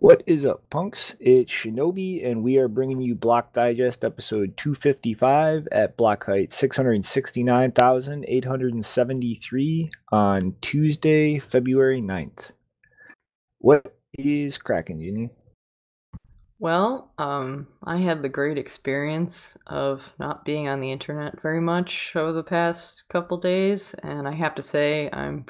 What is up, punks? It's Shinobi, and we are bringing you Block Digest episode 255 at block height 669,873 on Tuesday, February 9th. What is cracking, Ginny? Well, I had the great experience of not being on the internet very much over the past couple days, and I have to say I'm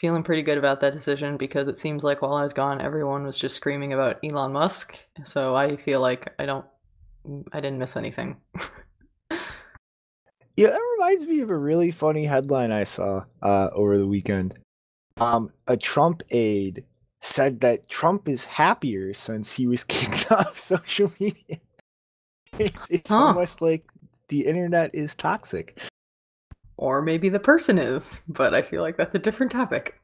feeling pretty good about that decision, because it seems like while I was gone, everyone was just screaming about Elon Musk. So I feel like I didn't miss anything. Yeah, that reminds me of a really funny headline I saw over the weekend. A Trump aide said that Trump is happier since he was kicked off social media. It's almost like the internet is toxic. Or maybe the person is, but I feel like that's a different topic.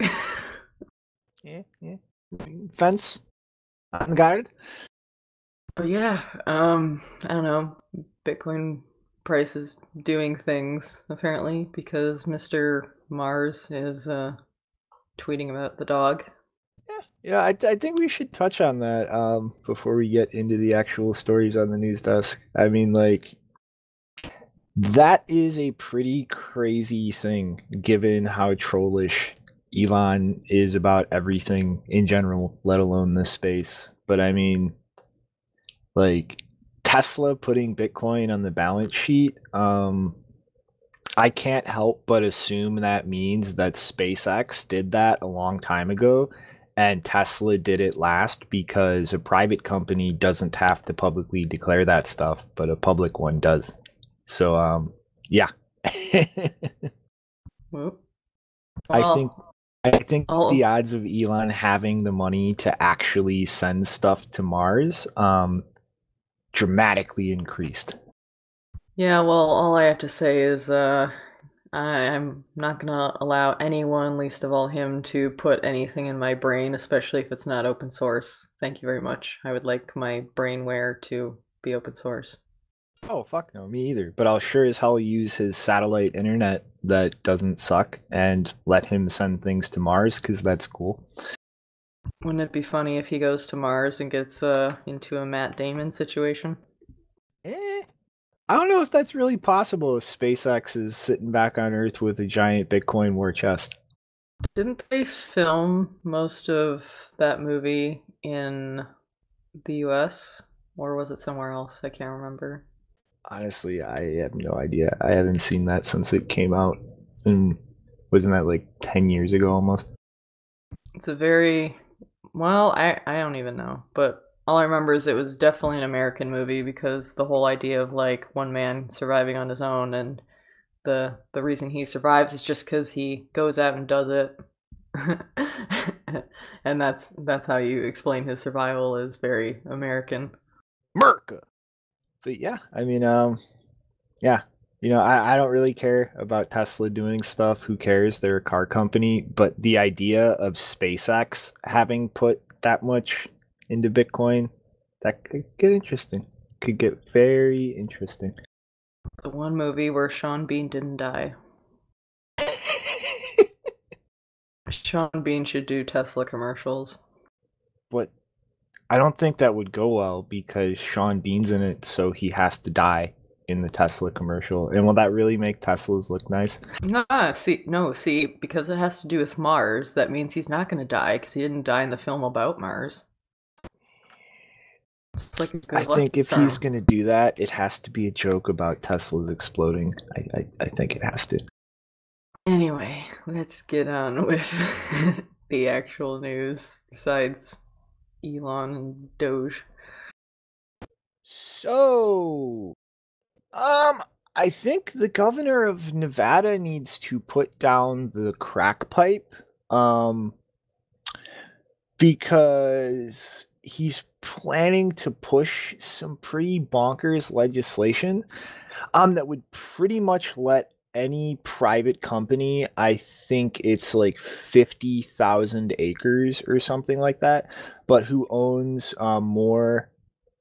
Yeah. Fence. On guard. But yeah, I don't know. Bitcoin price is doing things, apparently, because Mr. Mars is tweeting about the dog. Yeah, I think we should touch on that before we get into the actual stories on the news desk. I mean, like, that is a pretty crazy thing, given how trollish Elon is about everything in general, let alone this space. But I mean, like, Tesla putting Bitcoin on the balance sheet, I can't help but assume that means that SpaceX did that a long time ago, and Tesla did it last, because a private company doesn't have to publicly declare that stuff, but a public one does. So, yeah. Well, I think the odds of Elon having the money to actually send stuff to Mars dramatically increased. Yeah, well, all I have to say is I'm not going to allow anyone, least of all him, to put anything in my brain, especially if it's not open source. Thank you very much. I would like my brainware to be open source. Oh, fuck no, me either. But I'll sure as hell use his satellite internet that doesn't suck and let him send things to Mars, because that's cool. Wouldn't it be funny if he goes to Mars and gets into a Matt Damon situation? I don't know if that's really possible if SpaceX is sitting back on Earth with a giant Bitcoin war chest. Didn't they film most of that movie in the US? Or was it somewhere else? I can't remember. Honestly, I have no idea. I haven't seen that since it came out. And wasn't that like 10 years ago almost? It's a very... Well, I don't even know. But all I remember is it was definitely an American movie, because the whole idea of like one man surviving on his own, and the reason he survives is just because he goes out and does it. And that's how you explain his survival, is very American. America! But yeah, I mean, yeah, you know, I don't really care about Tesla doing stuff. Who cares? They're a car company. But the idea of SpaceX having put that much into Bitcoin, that could get interesting. Could get very interesting. The one movie where Sean Bean didn't die. Sean Bean should do Tesla commercials. What? I don't think that would go well, because Sean Bean's in it, so he has to die in the Tesla commercial. And will that really make Teslas look nice? No, see, because it has to do with Mars, that means he's not going to die, because he didn't die in the film about Mars. It's like a good I think if he's going to do that, it has to be a joke about Teslas exploding. I think it has to. Anyway, let's get on with the actual news, besides Elon and Doge. So, I think the governor of Nevada needs to put down the crack pipe, because he's planning to push some pretty bonkers legislation that would pretty much let any private company, I think it's like 50,000 acres or something like that, but who owns more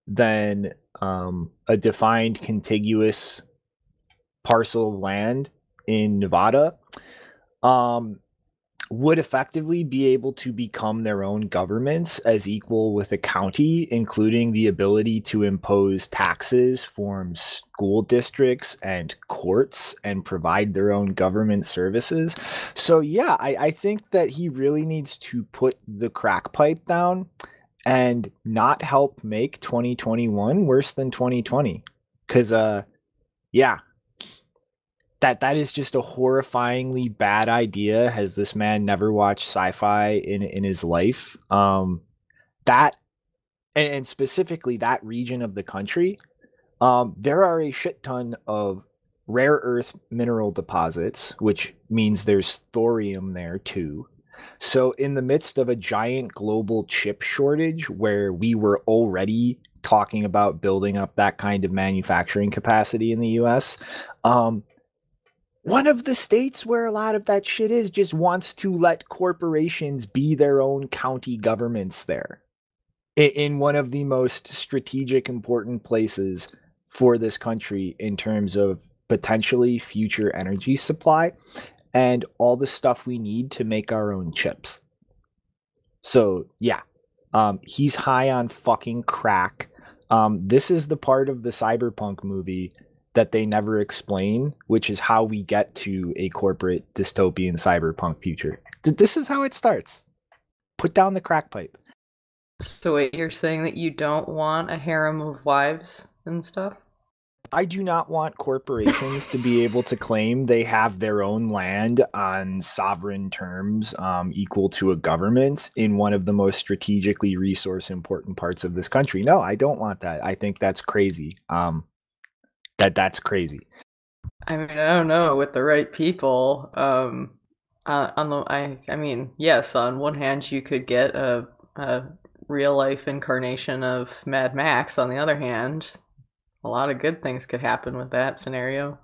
than a defined contiguous parcel of land in Nevada, would effectively be able to become their own governments as equal with a county, including the ability to impose taxes, form school districts and courts, and provide their own government services. So yeah, I think that he really needs to put the crack pipe down and not help make 2021 worse than 2020. Because, yeah. That is just a horrifyingly bad idea. Has this man never watched sci-fi in his life? And specifically that region of the country, there are a shit ton of rare earth mineral deposits, which means there's thorium there too. So in the midst of a giant global chip shortage where we were already talking about building up that kind of manufacturing capacity in the US, one of the states where a lot of that shit is just wants to let corporations be their own county governments there in one of the most strategic important places for this country in terms of potentially future energy supply and all the stuff we need to make our own chips. So yeah, he's high on fucking crack. This is the part of the cyberpunk movie that they never explain, which is how we get to a corporate dystopian cyberpunk future. This is how it starts. Put down the crack pipe. So wait, you're saying that you don't want a harem of wives and stuff? I do not want corporations to be able to claim they have their own land on sovereign terms equal to a government in one of the most strategically resource important parts of this country. No, I don't want that. I think that's crazy. That's crazy. I mean, I don't know, with the right people, I mean, yes, on one hand you could get a real life incarnation of Mad Max. On the other hand, a lot of good things could happen with that scenario.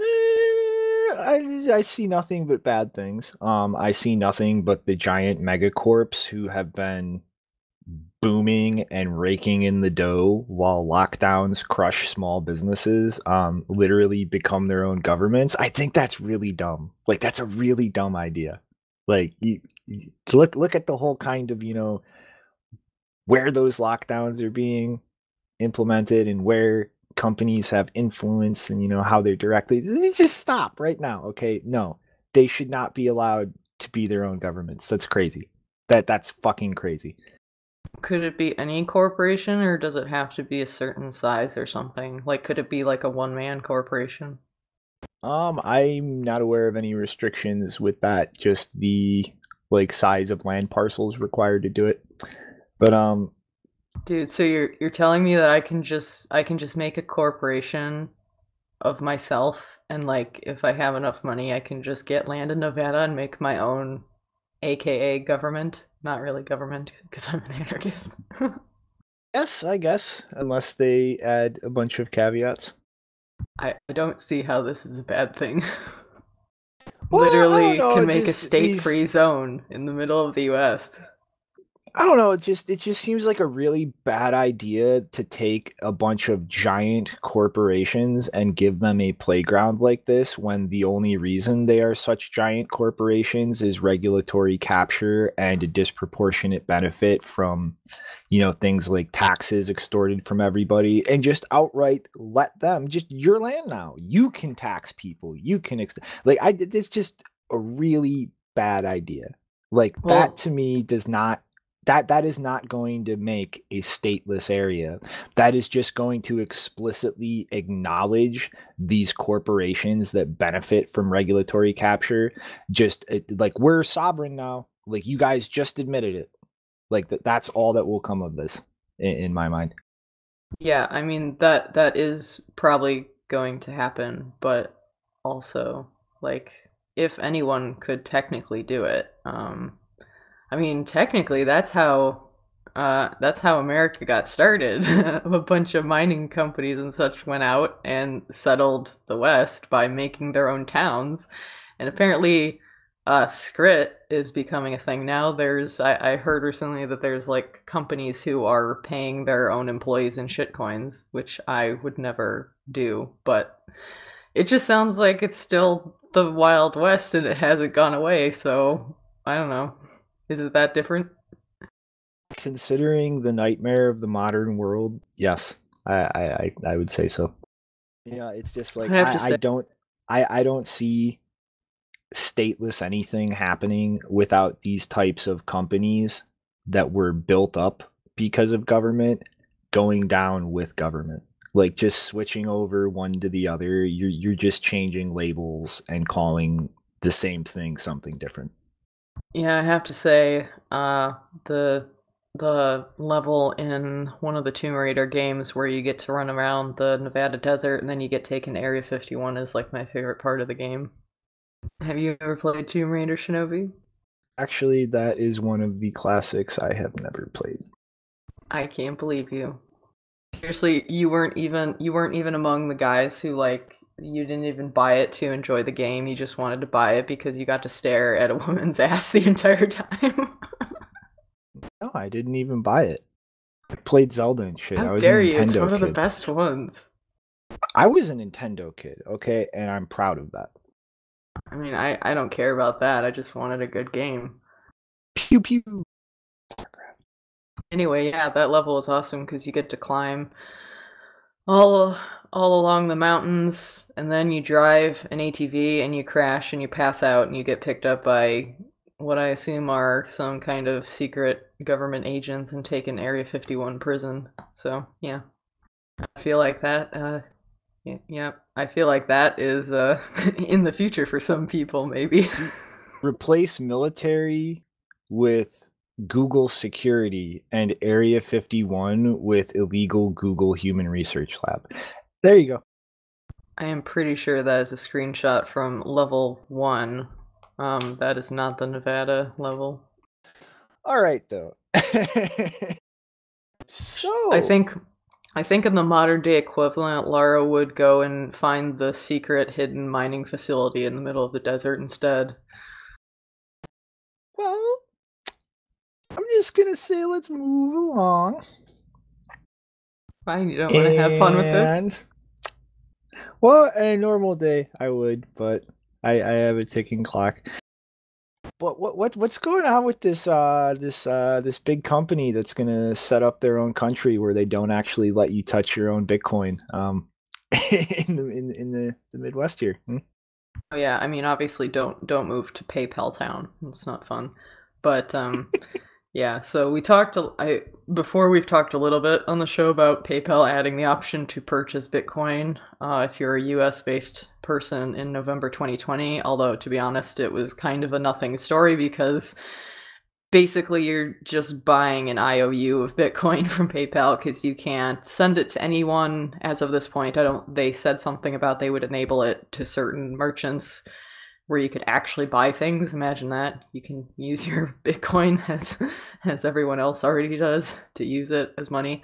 I see nothing but bad things. I see nothing but the giant megacorps who have been booming and raking in the dough while lockdowns crush small businesses, literally become their own governments. I think that's really dumb. Like, that's a really dumb idea. Like, you look at the whole kind of, you know, where those lockdowns are being implemented and where companies have influence and, you know, how they're directly, just stop right now. Okay. No, they should not be allowed to be their own governments. That's crazy. That's fucking crazy. Could it be any corporation, or does it have to be a certain size or something? Like, could it be like a one-man corporation? I'm not aware of any restrictions with that, just the, like, size of land parcels required to do it. But, dude, so you're telling me that I can just make a corporation of myself, and, like, if I have enough money, I can just get land in Nevada and make my own AKA government? Not really government, because I'm an anarchist. Yes, I guess, unless they add a bunch of caveats. I don't see how this is a bad thing. Well, literally can make a state-free zone in the middle of the U.S. I don't know, it just seems like a really bad idea to take a bunch of giant corporations and give them a playground like this when the only reason they are such giant corporations is regulatory capture and a disproportionate benefit from, you know, things like taxes extorted from everybody, and just outright let them just your land now. You can tax people. You can it's just a really bad idea. Like, well, that to me does not That is not going to make a stateless area. That is just going to explicitly acknowledge these corporations that benefit from regulatory capture. Just like, we're sovereign now. Like, you guys just admitted it. Like, that's all that will come of this in my mind. Yeah, I mean that is probably going to happen, but also like if anyone could technically do it, I mean technically that's how America got started. A bunch of mining companies and such went out and settled the West by making their own towns, and apparently Scrit is becoming a thing now. There's I heard recently that there's like companies who are paying their own employees in shitcoins, which I would never do, but it just sounds like it's still the Wild West and it hasn't gone away, so I don't know. Is it that different? Considering the nightmare of the modern world, yes, I would say so. You know, it's just like I don't see stateless anything happening without these types of companies that were built up because of government going down with government. Like just switching over one to the other, you're just changing labels and calling the same thing something different. Yeah, I have to say, the level in one of the Tomb Raider games where you get to run around the Nevada desert and then you get taken to Area 51 is like my favorite part of the game. Have you ever played Tomb Raider, Shinobi? Actually, that is one of the classics I have never played. I can't believe you. Seriously, you weren't even among the guys who, like, you didn't even buy it to enjoy the game. You just wanted to buy it because you got to stare at a woman's ass the entire time. No, I didn't even buy it. I played Zelda and shit. I was a Nintendo kid. It's one of the best ones. I was a Nintendo kid, okay? And I'm proud of that. I mean, I don't care about that. I just wanted a good game. Pew pew. Anyway, yeah, that level is awesome because you get to climb all along the mountains, and then you drive an ATV and you crash and you pass out and you get picked up by what I assume are some kind of secret government agents and taken Area 51 prison. So, yeah. I feel like that is in the future for some people, maybe. Replace military with Google security and Area 51 with illegal Google Human Research Lab. There you go. I am pretty sure that is a screenshot from level 1. That is not the Nevada level. All right, though. So I think in the modern day equivalent, Lara would go and find the secret hidden mining facility in the middle of the desert instead. Well, I'm just gonna say let's move along. Fine, you don't want to have fun with this? Well, a normal day I would, but I have a ticking clock. But what's going on with this this big company that's gonna set up their own country where they don't actually let you touch your own Bitcoin in the Midwest here? Hmm? Oh yeah, I mean obviously don't move to PayPal town. It's not fun. But yeah, so we talked before. We've talked a little bit on the show about PayPal adding the option to purchase Bitcoin if you're a US-based person in November 2020, although to be honest, it was kind of a nothing story because basically you're just buying an IOU of Bitcoin from PayPal because you can't send it to anyone as of this point. They said something about they would enable it to certain merchants where you could actually buy things. Imagine that. You can use your Bitcoin as everyone else already does to use it as money.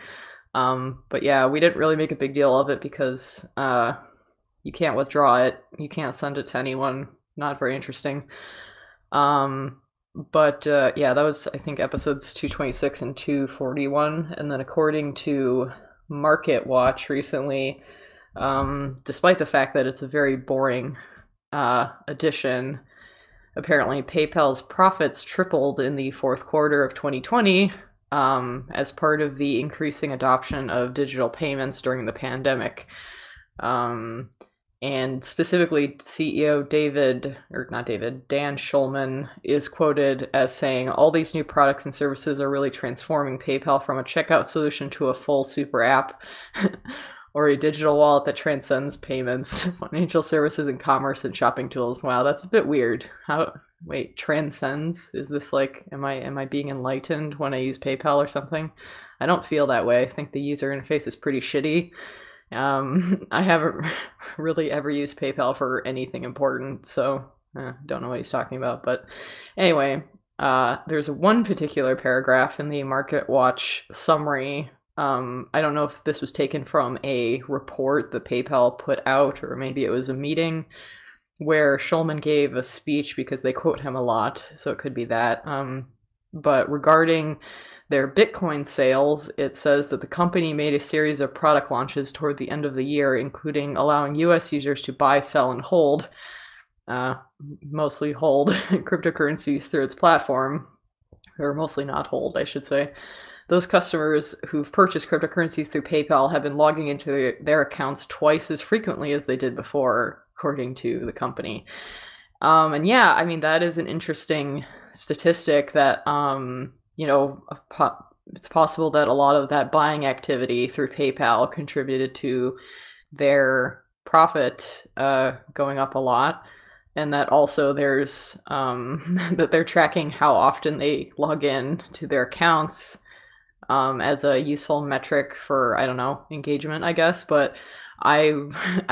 But yeah, we didn't really make a big deal of it because you can't withdraw it. You can't send it to anyone. Not very interesting. But yeah, that was, I think, episodes 226 and 241. And then according to Market Watch recently, despite the fact that it's a very boring addition, apparently PayPal's profits tripled in the fourth quarter of 2020 as part of the increasing adoption of digital payments during the pandemic. And specifically, CEO Dan Schulman is quoted as saying, "All these new products and services are really transforming PayPal from a checkout solution to a full super app." Or a digital wallet that transcends payments, financial services and commerce and shopping tools. Wow, that's a bit weird. How Wait, transcends? Is this like, am I being enlightened when I use PayPal or something? I don't feel that way. I think the user interface is pretty shitty. I haven't really ever used PayPal for anything important, so don't know what he's talking about. But anyway, there's one particular paragraph in the Market Watch summary. I don't know if this was taken from a report that PayPal put out, or maybe it was a meeting where Shulman gave a speech, because they quote him a lot, so it could be that. But regarding their Bitcoin sales, it says that the company made a series of product launches toward the end of the year, including allowing US users to buy, sell, and hold, mostly hold, cryptocurrencies through its platform, or mostly not hold, I should say. Those customers who've purchased cryptocurrencies through PayPal have been logging into their accounts twice as frequently as they did before, according to the company. And yeah, I mean, that is an interesting statistic that, you know, it's possible that a lot of that buying activity through PayPal contributed to their profit going up a lot. And that also there's, that they're tracking how often they log in to their accounts as a useful metric for, I don't know, engagement, I guess. But I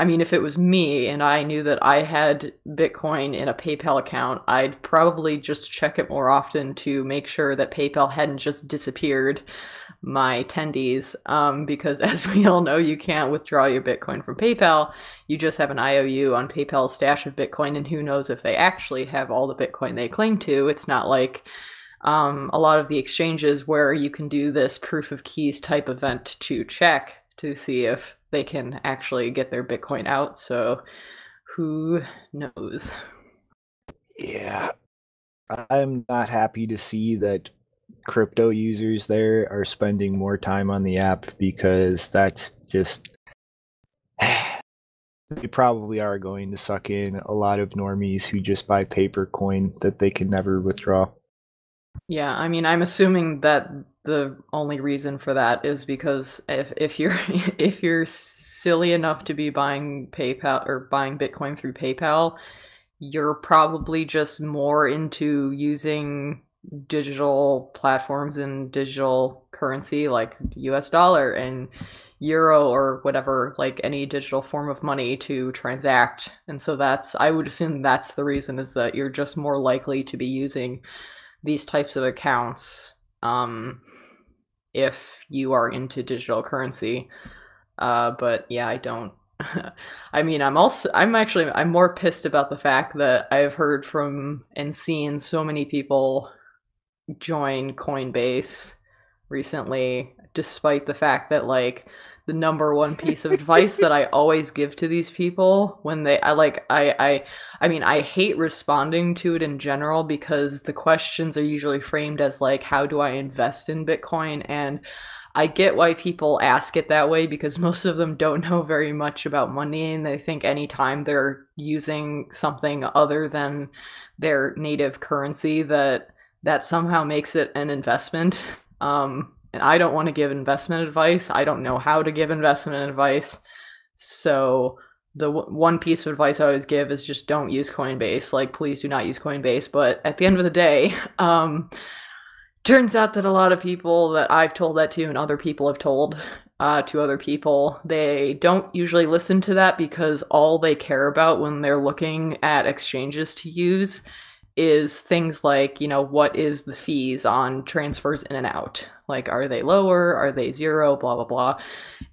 mean, if it was me and I knew that I had Bitcoin in a PayPal account, I'd probably just check it more often to make sure that PayPal hadn't just disappeared my tendies. Because as we all know, you can't withdraw your Bitcoin from PayPal. You just have an IOU on PayPal's stash of Bitcoin, and who knows if they actually have all the Bitcoin they claim to. It's not like a lot of the exchanges where you can do this proof of keys type event to check to see if they can actually get their Bitcoin out. So who knows? Yeah. I'm not happy to see that crypto users there are spending more time on the app, because that's just, they probably are going to suck in a lot of normies who just buy paper coin that they can never withdraw. Yeah, I mean, I'm assuming that the only reason for that is because if you're silly enough to be buying PayPal or buying Bitcoin through PayPal, you're probably just more into using digital platforms and digital currency like US dollar and euro or whatever, like any digital form of money to transact. And so that's, I would assume that's the reason, is that you're just more likely to be using these types of accounts if you are into digital currency. But yeah, I don't, I mean, I'm more pissed about the fact that I've heard from and seen so many people join Coinbase recently, despite the fact that, like, the number one piece of advice that I always give to these people when they, I mean, I hate responding to it in general, because the questions are usually framed as like, how do I invest in Bitcoin? And I get why people ask it that way, because most of them don't know very much about money, and they think anytime they're using something other than their native currency that that somehow makes it an investment. And I don't want to give investment advice. I don't know how to give investment advice. So the one piece of advice I always give is just don't use Coinbase. Like, please do not use Coinbase. But at the end of the day, turns out that a lot of people that I've told that to, and other people have told to other people, they don't usually listen to that, because all they care about when they're looking at exchanges to use is things like, you know, what is the fees on transfers in and out? Like, are they lower? Are they zero? Blah, blah, blah.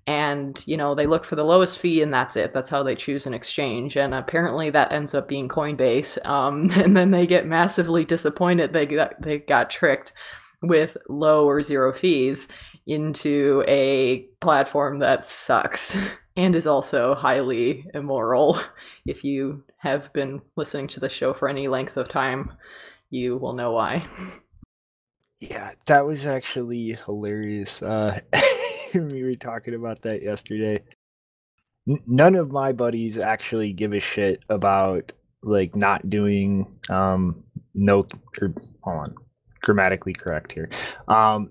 And, you know, they look for the lowest fee, and that's it. That's how they choose an exchange. And apparently that ends up being Coinbase. And then they get massively disappointed. They got tricked with low or zero fees into a platform that sucks and is also highly immoral. If you have been listening to the show for any length of time, you will know why. Yeah, that was actually hilarious. We were talking about that yesterday. None of my buddies actually give a shit about, like, not doing grammatically correct here.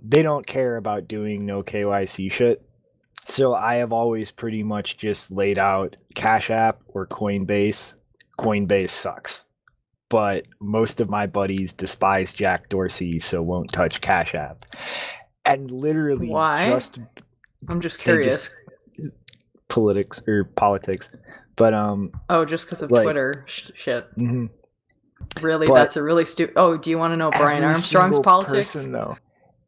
They don't care about doing no KYC shit. So I have always pretty much just laid out Cash App or Coinbase. Coinbase sucks. but most of my buddies despise Jack Dorsey, so won't touch Cash App. And literally, why? I'm just curious. Politics, but oh, just because of like, Twitter shit. Mm-hmm. Really, but that's a really stupid. Oh, do you want to know Brian Armstrong's politics?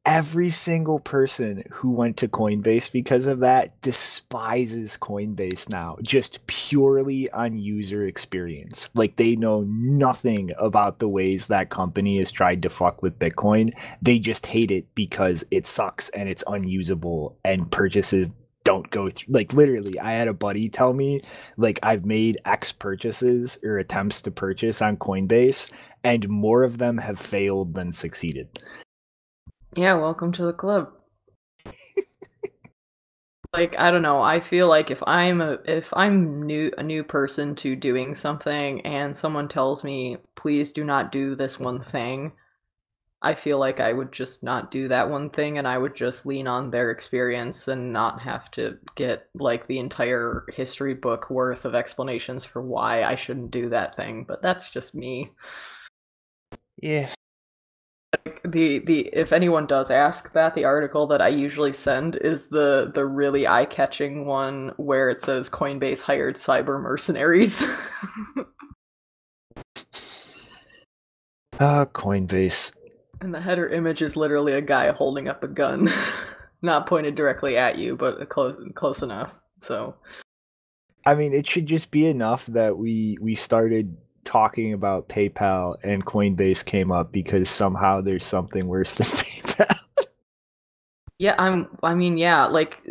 Every single person who went to Coinbase because of that despises Coinbase now, just purely on user experience. Like, they know nothing about the ways that company has tried to fuck with Bitcoin. They just hate it because it sucks and it's unusable and purchases don't go through. Like, literally, I had a buddy tell me, like, I've made X purchases or attempts to purchase on Coinbase, and more of them have failed than succeeded. Yeah, welcome to the club. Like, I don't know. I feel like if I'm a new person to doing something and someone tells me, "Please do not do this one thing," I feel like I would just not do that one thing, and I would just lean on their experience and not have to get like the entire history book worth of explanations for why I shouldn't do that thing. But that's just me. Yeah. The if anyone does ask that, the article that I usually send is the really eye-catching one where it says Coinbase hired cyber mercenaries. Coinbase. And the header image is literally a guy holding up a gun, not pointed directly at you, but close enough. So, I mean, it should just be enough that we started talking about PayPal and Coinbase came up because somehow there's something worse than PayPal. Yeah, I mean, yeah, like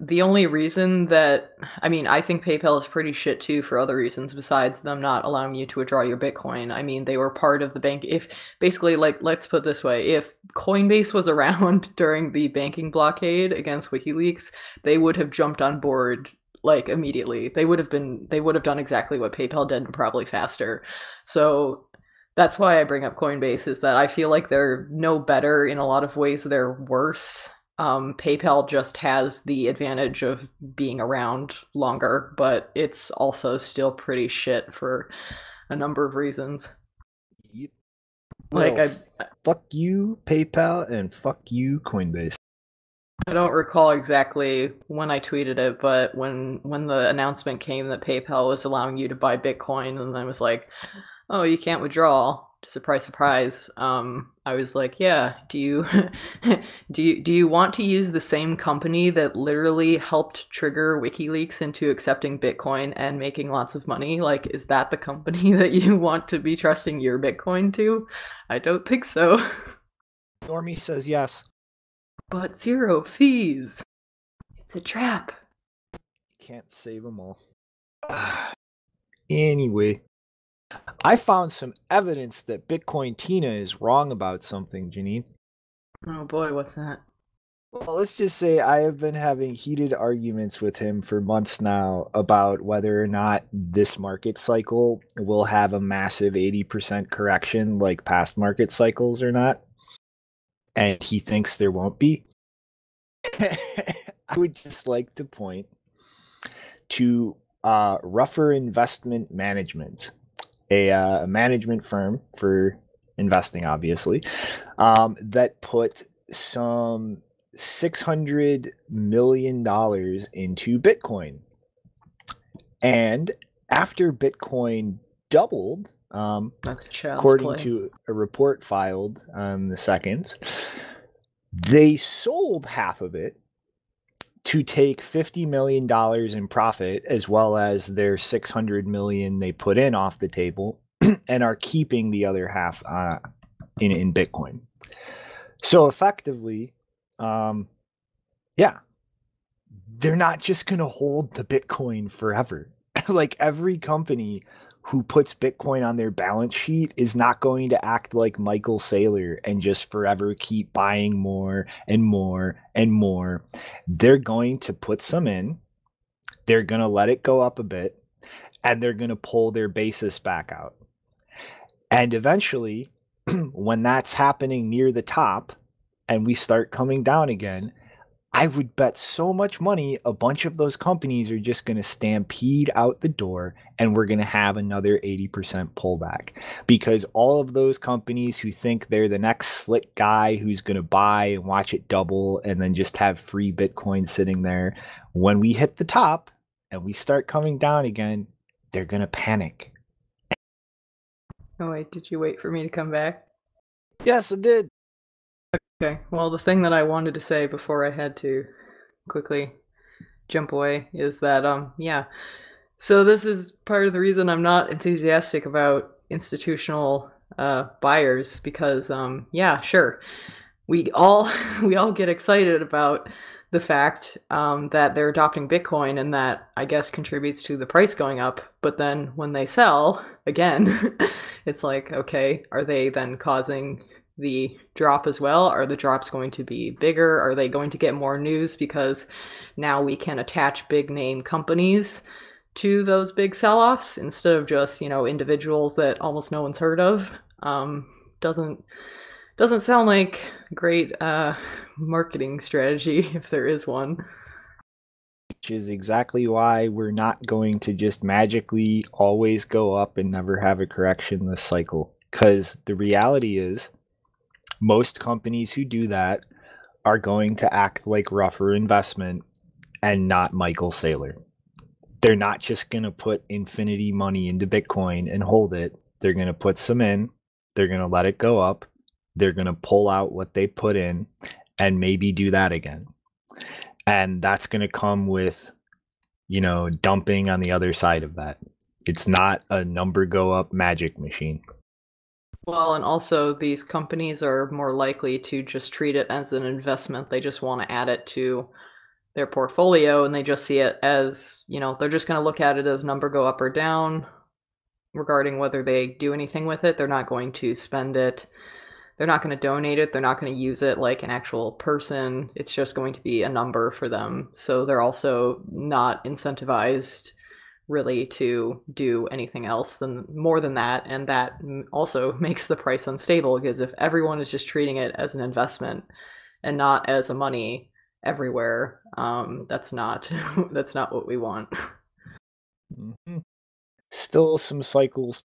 the only reason that, I mean, I think PayPal is pretty shit too for other reasons besides them not allowing you to withdraw your Bitcoin. I mean, they were part of the bank. If basically, like, let's put it this way, if Coinbase was around during the banking blockade against WikiLeaks, they would have jumped on board like immediately. They would have done exactly what PayPal did and probably faster. So that's why I bring up Coinbase, is that I feel like they're no better. In a lot of ways, they're worse. PayPal just has the advantage of being around longer, but it's also still pretty shit for a number of reasons. Yep. Like, well, fuck you, PayPal, and fuck you, Coinbase. I don't recall exactly when I tweeted it, but when the announcement came that PayPal was allowing you to buy Bitcoin, and I was like, "Oh, you can't withdraw." Surprise, surprise. I was like, "Yeah, do you want to use the same company that literally helped trigger WikiLeaks into accepting Bitcoin and making lots of money? Like, is that the company that you want to be trusting your Bitcoin to? I don't think so." Normie says yes. But zero fees. It's a trap. Can't save them all. Anyway, I found some evidence that Bitcoin Tina is wrong about something, Janine. Oh boy, what's that? Well, let's just say I have been having heated arguments with him for months now about whether or not this market cycle will have a massive 80% correction like past market cycles or not. And he thinks there won't be. I would just like to point to Rougher Investment Management, a management firm for investing, obviously, that put some $600 million into Bitcoin. And after Bitcoin doubled, according to a report filed on the 2nd, they sold half of it to take $50 million in profit, as well as their $600 million they put in off the table, and are keeping the other half in Bitcoin. So effectively, yeah, they're not just going to hold the Bitcoin forever. Like, every company who puts Bitcoin on their balance sheet is not going to act like Michael Saylor and just forever keep buying more and more and more. They're going to put some in, they're going to let it go up a bit, and they're going to pull their basis back out. And eventually, when that's happening near the top and we start coming down again, I would bet so much money a bunch of those companies are just going to stampede out the door, and we're going to have another 80% pullback, because all of those companies who think they're the next slick guy who's going to buy and watch it double and then just have free Bitcoin sitting there, when we hit the top and we start coming down again, they're going to panic. Oh, wait, did you wait for me to come back? Yes, I did. Okay, well, the thing that I wanted to say before I had to quickly jump away is that, yeah, so this is part of the reason I'm not enthusiastic about institutional buyers, because, yeah, sure, we all get excited about the fact that they're adopting Bitcoin, and that, I guess, contributes to the price going up, but then when they sell, again, it's like, okay, are they then causing the drop as well? Are the drops going to be bigger? Are they going to get more news because now we can attach big name companies to those big sell-offs instead of just, you know, individuals that almost no one's heard of? Doesn't sound like great marketing strategy, if there is one. Which is exactly why we're not going to just magically always go up and never have a correction this cycle, because the reality is most companies who do that are going to act like Rougher Investment and not Michael Saylor. They're not just going to put infinity money into Bitcoin and hold it. They're going to put some in. They're going to let it go up. They're going to pull out what they put in and maybe do that again. And that's going to come with, you know, dumping on the other side of that. It's not a number go up magic machine. Well, and also these companies are more likely to just treat it as an investment. They just want to add it to their portfolio, and they just see it as, you know, they're just going to look at it as number go up or down regarding whether they do anything with it. They're not going to spend it. They're not going to donate it. They're not going to use it like an actual person. It's just going to be a number for them. So they're also not incentivized really to do anything else than more than that, and that also makes the price unstable, because if everyone is just treating it as an investment and not as a money everywhere, that's not what we want. Mm-hmm. Still some cycles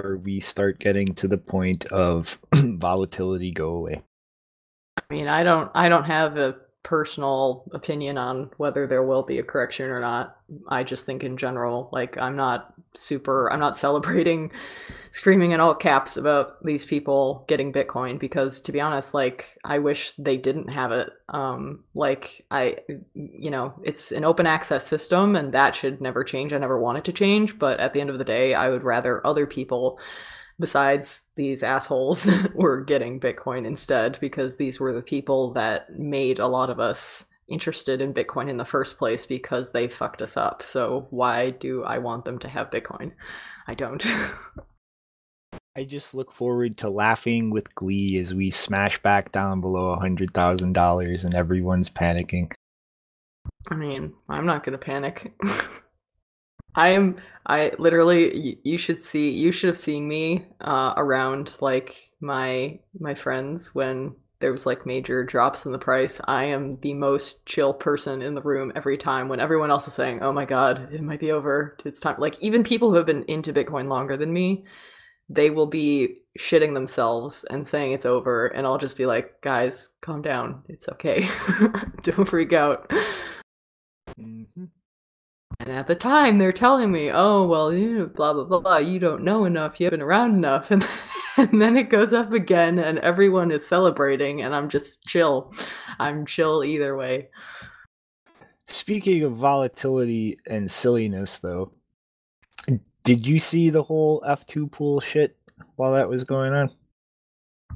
where we start getting to the point of volatility go away. I mean, I don't have a personal opinion on whether there will be a correction or not. I just think in general, like, I'm not celebrating, screaming in all caps about these people getting Bitcoin, because to be honest, like, I wish they didn't have it. Like, you know, it's an open access system and that should never change. I never want it to change, but at the end of the day, I would rather other people besides these assholes were getting Bitcoin instead, because these were the people that made a lot of us interested in Bitcoin in the first place, because they fucked us up. So why do I want them to have Bitcoin? I don't. I just look forward to laughing with glee as we smash back down below $100,000 and everyone's panicking. I mean, I'm not going to panic. I literally, you should have seen me around like my friends when there was like major drops in the price. I am the most chill person in the room every time, when everyone else is saying, oh my God, it might be over, it's time. Like, even people who have been into Bitcoin longer than me, they will be shitting themselves and saying it's over. And I'll just be like, guys, calm down. It's okay. Don't freak out. Mm-hmm. And at the time, they're telling me, oh, well, you blah, blah, blah, blah, you don't know enough, you haven't been around enough. And then it goes up again, and everyone is celebrating, and I'm just chill. I'm chill either way. Speaking of volatility and silliness, though, did you see the whole F2 pool shit while that was going on?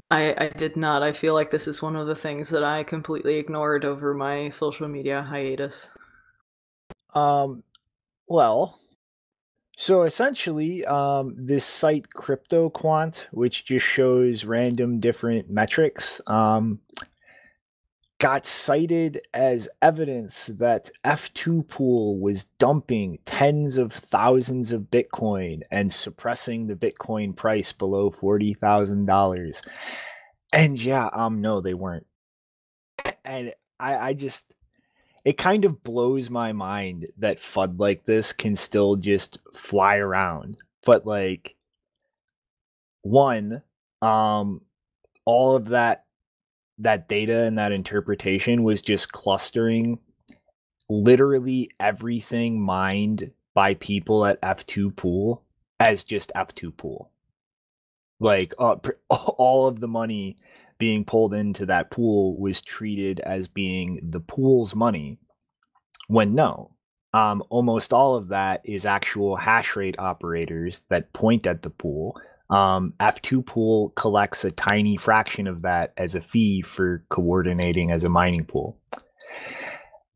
I did not. I feel like this is one of the things that I completely ignored over my social media hiatus. Well, so essentially, this site CryptoQuant, which just shows random different metrics, got cited as evidence that F2 Pool was dumping tens of thousands of Bitcoin and suppressing the Bitcoin price below $40,000. And yeah, no, they weren't. And I just, it kind of blows my mind that FUD like this can still just fly around. But like, one, all of that data and that interpretation was just clustering literally everything mined by people at F2Pool as just F2Pool. Like, all of the money being pulled into that pool was treated as being the pool's money, when no, almost all of that is actual hash rate operators that point at the pool. F2Pool collects a tiny fraction of that as a fee for coordinating as a mining pool.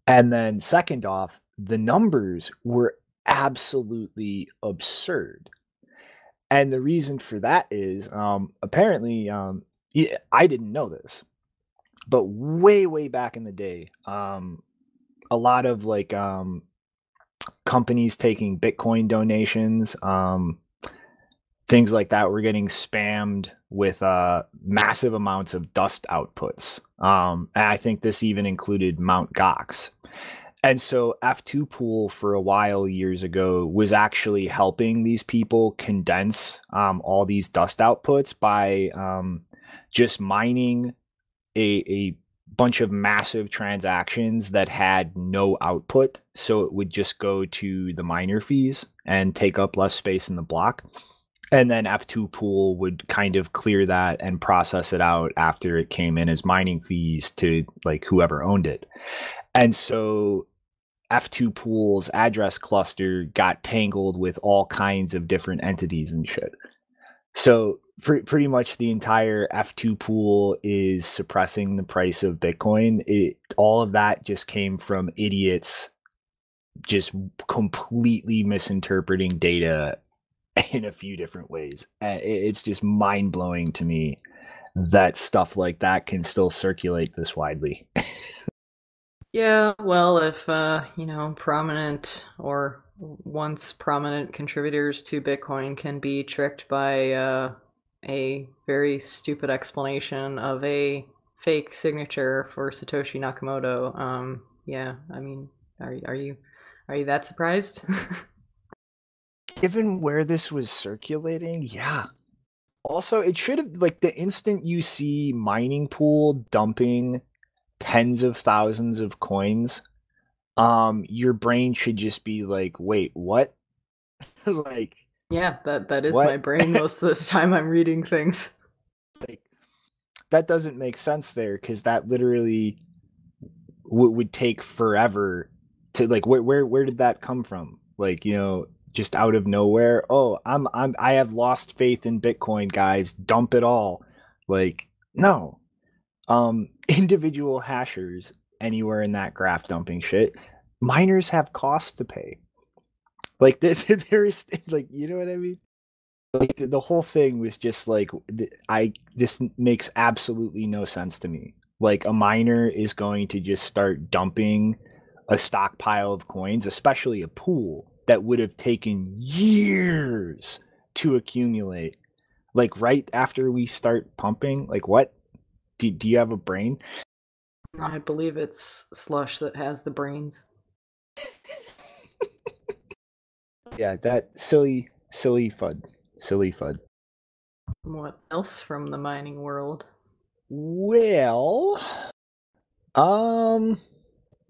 And then second off, the numbers were absolutely absurd. And the reason for that is, apparently, I didn't know this, but way back in the day, a lot of like companies taking Bitcoin donations, things like that, were getting spammed with massive amounts of dust outputs. And I think this even included Mt. Gox. And so F2Pool for a while years ago was actually helping these people condense all these dust outputs by just mining a bunch of massive transactions that had no output. So it would just go to the miner fees and take up less space in the block. And then F2Pool would kind of clear that and process it out after it came in as mining fees to like whoever owned it. And so F2Pool's address cluster got tangled with all kinds of different entities and shit. So pretty much the entire F2Pool is suppressing the price of Bitcoin. All of that just came from idiots just completely misinterpreting data in a few different ways. It's just mind-blowing to me that stuff like that can still circulate this widely. Yeah, well, if you know, prominent or once prominent contributors to Bitcoin can be tricked by a very stupid explanation of a fake signature for Satoshi Nakamoto, yeah, I mean, are you that surprised? Given where this was circulating, yeah. Also, it should have, like, the instant you see mining pool dumping tens of thousands of coins, your brain should just be like, wait, what? Like, yeah, that is what? My brain most of the time I'm reading things. Like, that doesn't make sense there, because that literally would take forever to, like, where did that come from? Like, you know, just out of nowhere. Oh, I have lost faith in Bitcoin, guys. Dump it all. Like, no. Individual hashers anywhere in that graph dumping shit. Miners have costs to pay. Like, there is, like, you know what I mean? Like, the whole thing was just like, this makes absolutely no sense to me. Like, a miner is going to just start dumping a stockpile of coins, especially a pool that would have taken years to accumulate, like right after we start pumping. Like, what? Do you have a brain? I believe it's Slush that has the brains. Yeah, that silly FUD. Silly FUD. What else from the mining world? Well,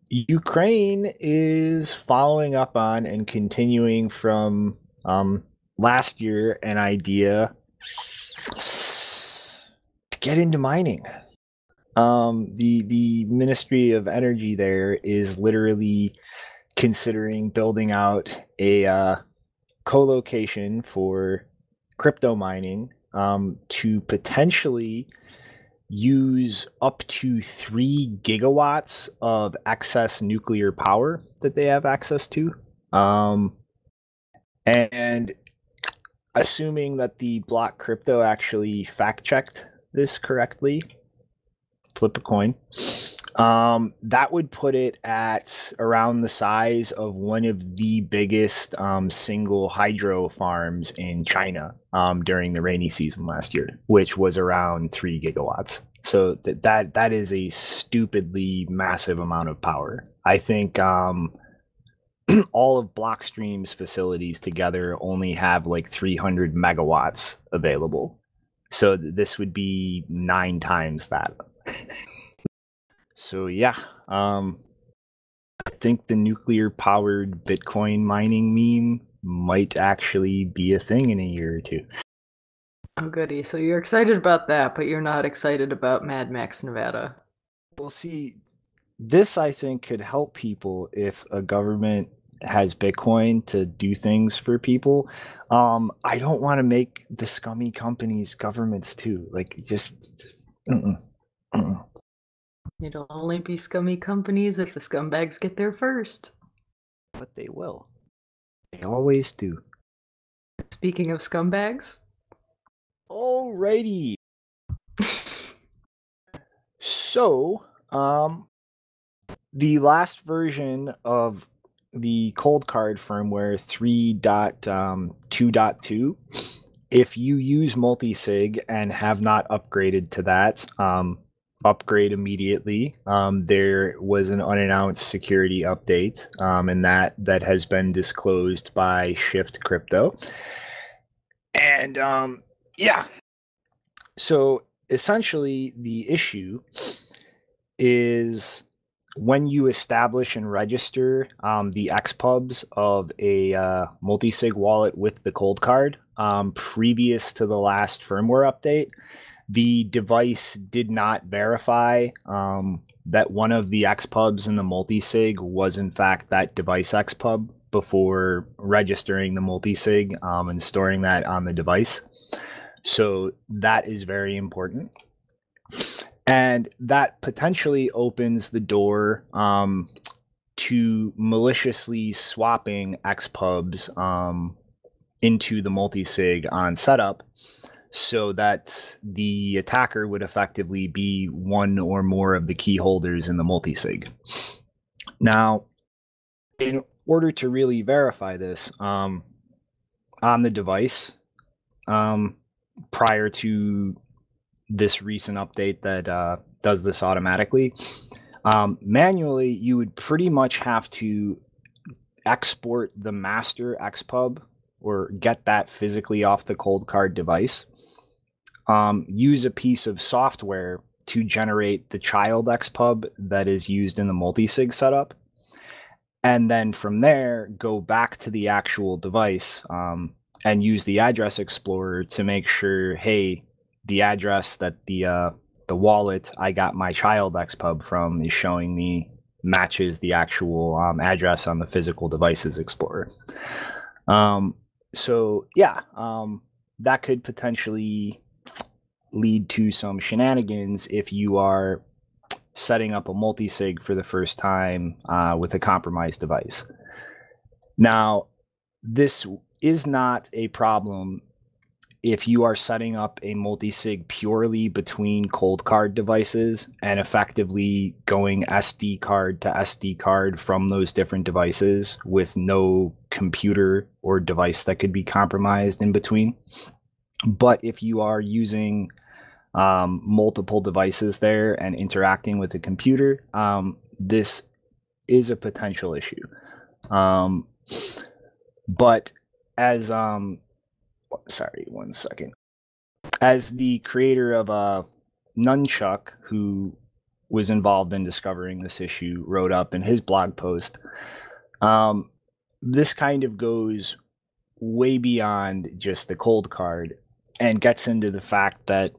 Ukraine is following up on and continuing from last year an idea to get into mining. The Ministry of Energy there is literally considering building out a co-location for crypto mining to potentially use up to 3 gigawatts of excess nuclear power that they have access to. And assuming that the block crypto actually fact-checked this correctly, flip a coin, that would put it at around the size of one of the biggest single hydro farms in China during the rainy season last year, which was around 3 gigawatts. So that is a stupidly massive amount of power. I think all of Blockstream's facilities together only have like 300 megawatts available. So this would be 9 times that. So yeah, I think the nuclear powered Bitcoin mining meme might actually be a thing in a year or two. Oh, goody. So you're excited about that, but you're not excited about Mad Max Nevada. Well, see, this, I think, could help people if a government has Bitcoin to do things for people. I don't want to make the scummy companies governments, too. Like, just It'll only be scummy companies if the scumbags get there first. But they will. They always do. Speaking of scumbags... Alrighty. So, the last version of the Coldcard firmware 3.2.2, if you use multisig and have not upgraded to that, upgrade immediately. There was an unannounced security update, and that has been disclosed by Shift Crypto. And yeah. So essentially the issue is when you establish and register the XPUBs of a multisig wallet with the Coldcard, previous to the last firmware update, the device did not verify that one of the XPUBs in the multisig was in fact that device XPUB before registering the multisig and storing that on the device. So that is very important, and that potentially opens the door to maliciously swapping XPUBs into the multisig on setup, so that the attacker would effectively be one or more of the key holders in the multisig. Now, in order to really verify this on the device, prior to this recent update that does this automatically, manually you would pretty much have to export the master XPUB or get that physically off the Coldcard device, use a piece of software to generate the child XPUB that is used in the multisig setup, and then from there go back to the actual device and use the address explorer to make sure, hey, the address that the wallet I got my child XPUB from is showing me matches the actual address on the physical devices explorer. So yeah, that could potentially lead to some shenanigans if you are setting up a multisig for the first time with a compromised device. Now, this is not a problem if you are setting up a multisig purely between Coldcard devices and effectively going SD card to SD card from those different devices with no computer or device that could be compromised in between. But if you are using multiple devices there and interacting with a computer, this is a potential issue. But as sorry, one second. As the creator of Nunchuck, who was involved in discovering this issue, wrote up in his blog post, this kind of goes way beyond just the Coldcard and gets into the fact that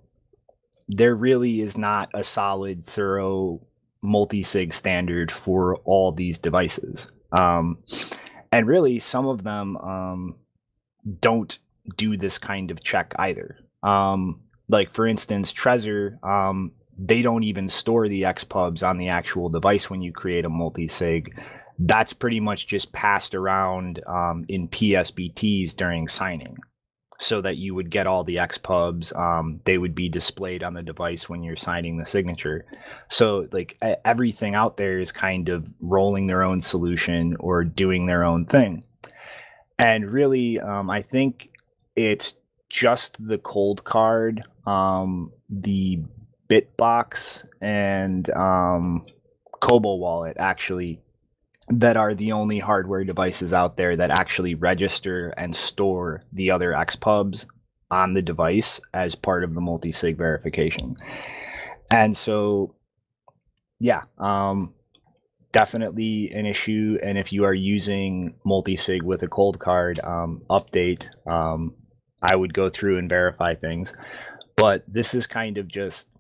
there really is not a solid, thorough multisig standard for all these devices, and really some of them don't do this kind of check either. Like for instance, Trezor, they don't even store the XPUBs on the actual device when you create a multisig. That's pretty much just passed around in PSBTs during signing, so that you would get all the XPUBs. They would be displayed on the device when you're signing the signature. So like everything out there is kind of rolling their own solution or doing their own thing. And really, I think it's just the Coldcard, the Bitbox and Kobo Wallet, actually, that are the only hardware devices out there that actually register and store the other XPubs on the device as part of the multi-sig verification. And so, yeah, definitely an issue. And if you are using multi-sig with a cold card update, I would go through and verify things. But this is kind of just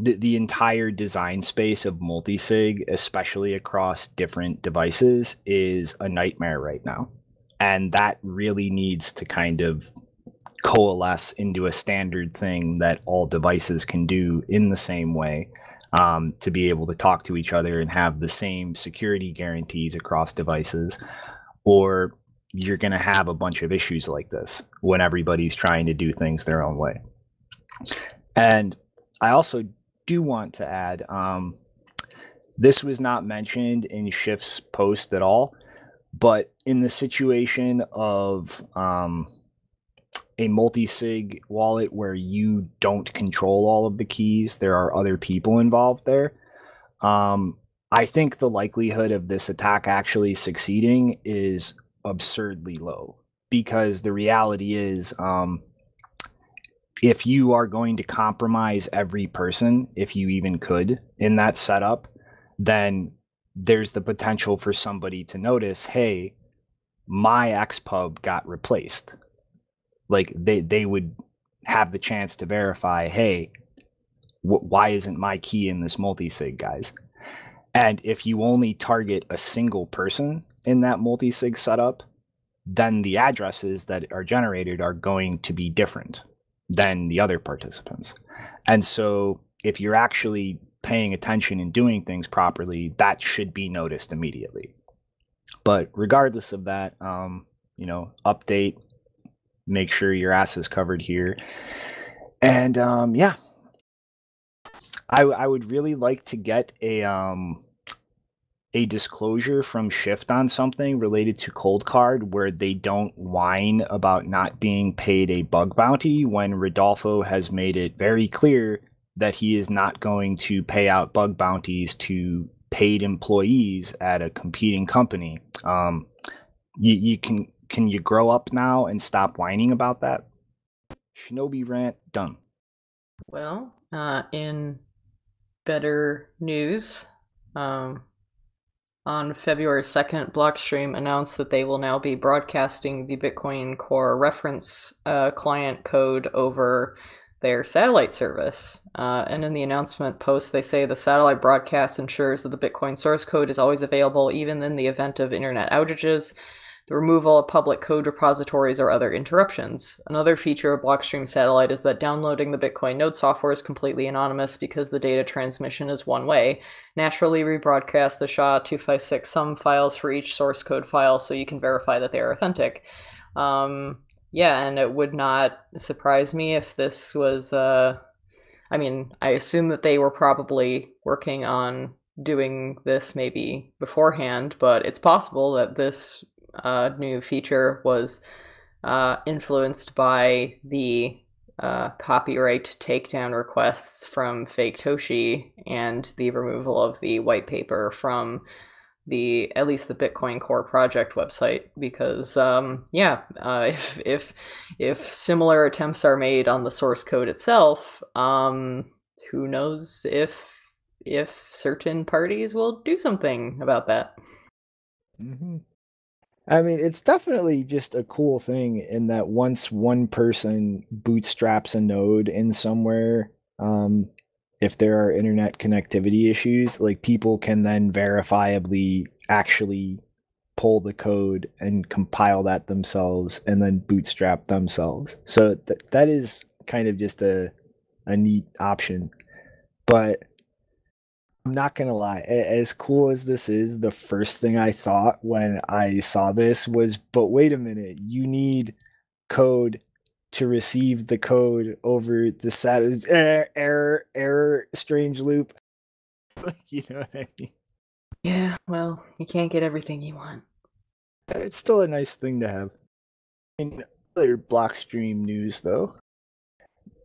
the entire design space of multi-sig, especially across different devices, is a nightmare right now. And that really needs to kind of coalesce into a standard thing that all devices can do in the same way, to be able to talk to each other and have the same security guarantees across devices, or you're going to have a bunch of issues like this when everybody's trying to do things their own way. And I also do want to add, this was not mentioned in Schiff's post at all, but in the situation of a multi-sig wallet where you don't control all of the keys, there are other people involved there. I think the likelihood of this attack actually succeeding is absurdly low, because the reality is, if you are going to compromise every person, if you even could in that setup, then there's the potential for somebody to notice, hey, my XPub got replaced. Like they would have the chance to verify, hey, why isn't my key in this multi-sig, guys? And if you only target a single person in that multi-sig setup, then the addresses that are generated are going to be different than the other participants. And so if you're actually paying attention and doing things properly, that should be noticed immediately. But regardless of that, you know, update, make sure your ass is covered here. And yeah, I would really like to get a disclosure from Shift on something related to Coldcard, where they don't whine about not being paid a bug bounty when Rodolfo has made it very clear that he is not going to pay out bug bounties to paid employees at a competing company. Can you grow up now and stop whining about that? Shinobi rant done. Well, in better news, on February 2nd, Blockstream announced that they will now be broadcasting the Bitcoin Core reference client code over their satellite service. And in the announcement post, they say the satellite broadcast ensures that the Bitcoin source code is always available, even in the event of internet outages, the removal of public code repositories, or other interruptions. Another feature of Blockstream Satellite is that downloading the Bitcoin node software is completely anonymous because the data transmission is one way. Naturally rebroadcast the SHA-256 sum files for each source code file so you can verify that they are authentic. Yeah, and it would not surprise me if this was, I mean, I assume that they were probably working on doing this maybe beforehand, but it's possible that this new feature was influenced by the copyright takedown requests from Fake Toshi and the removal of the white paper from the, at least the Bitcoin Core project website, because yeah, if similar attempts are made on the source code itself, who knows if certain parties will do something about that. Mm-hmm. I mean, it's definitely just a cool thing in that once one person bootstraps a node in somewhere, if there are internet connectivity issues, like people can then verifiably actually pull the code and compile that themselves and then bootstrap themselves. So that is kind of just a neat option. But I'm not going to lie, as cool as this is, the first thing I thought when I saw this was, but wait a minute, you need code to receive the code over the satellite. Error, strange loop. You know what I mean? Yeah, well, you can't get everything you want. It's still a nice thing to have. In other Blockstream news, though,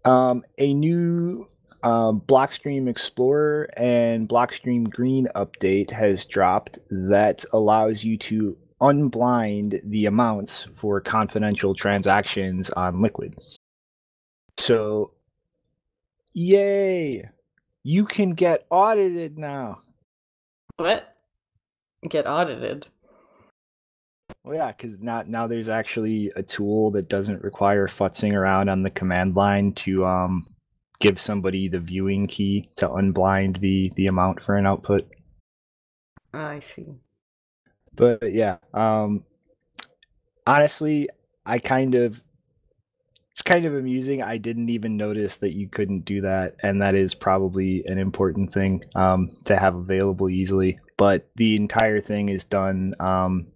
a new Blockstream Explorer and Blockstream Green update has dropped that allows you to unblind the amounts for confidential transactions on Liquid. So, yay! You can get audited now. What? Get audited? Well, yeah, because now there's actually a tool that doesn't require futzing around on the command line to give somebody the viewing key to unblind the amount for an output. I see. But yeah, honestly, it's kind of amusing. I didn't even notice that you couldn't do that, and that is probably an important thing to have available easily. But the entire thing is done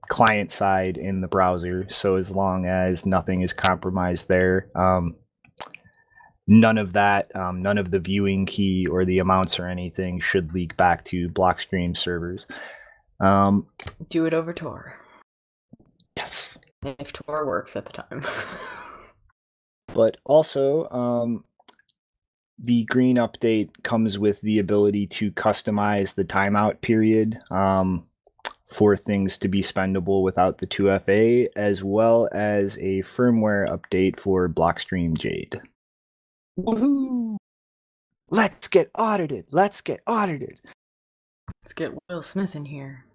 client side in the browser, so as long as nothing is compromised there, none of that, none of the viewing key or the amounts or anything should leak back to Blockstream servers. Do it over Tor. Yes, if Tor works at the time. But also, the green update comes with the ability to customize the timeout period for things to be spendable without the 2FA, as well as a firmware update for Blockstream Jade. Woohoo! Let's get audited! Let's get audited! Let's get Will Smith in here.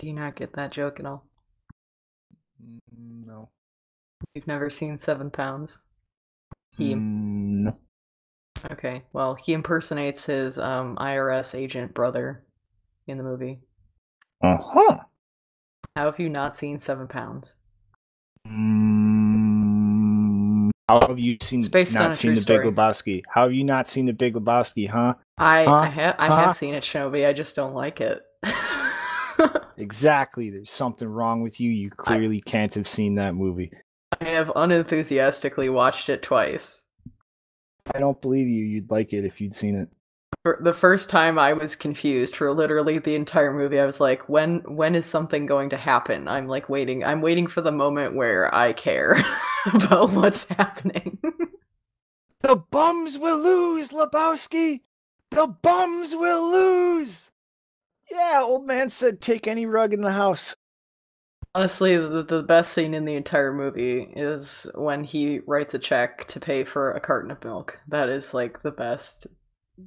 Do you not get that joke at all? No. You've never seen 7 Pounds? No. Okay, well, he impersonates his IRS agent brother in the movie. Uh-huh. How have you not seen 7 Pounds? How have you not seen The Big Lebowski? How have you not seen The Big Lebowski, huh? I have seen it, Shinobi. I just don't like it. Exactly. There's something wrong with you. You clearly can't have seen that movie. I have unenthusiastically watched it twice. I don't believe you. You'd like it if you'd seen it. For the first time, I was confused for literally the entire movie. I was like, when is something going to happen? I'm like waiting. I'm waiting for the moment where I care about what's happening. The bums will lose, Lebowski! The bums will lose! Yeah, old man said take any rug in the house. Honestly, the best scene in the entire movie is when he writes a check to pay for a carton of milk. That is, like, the best.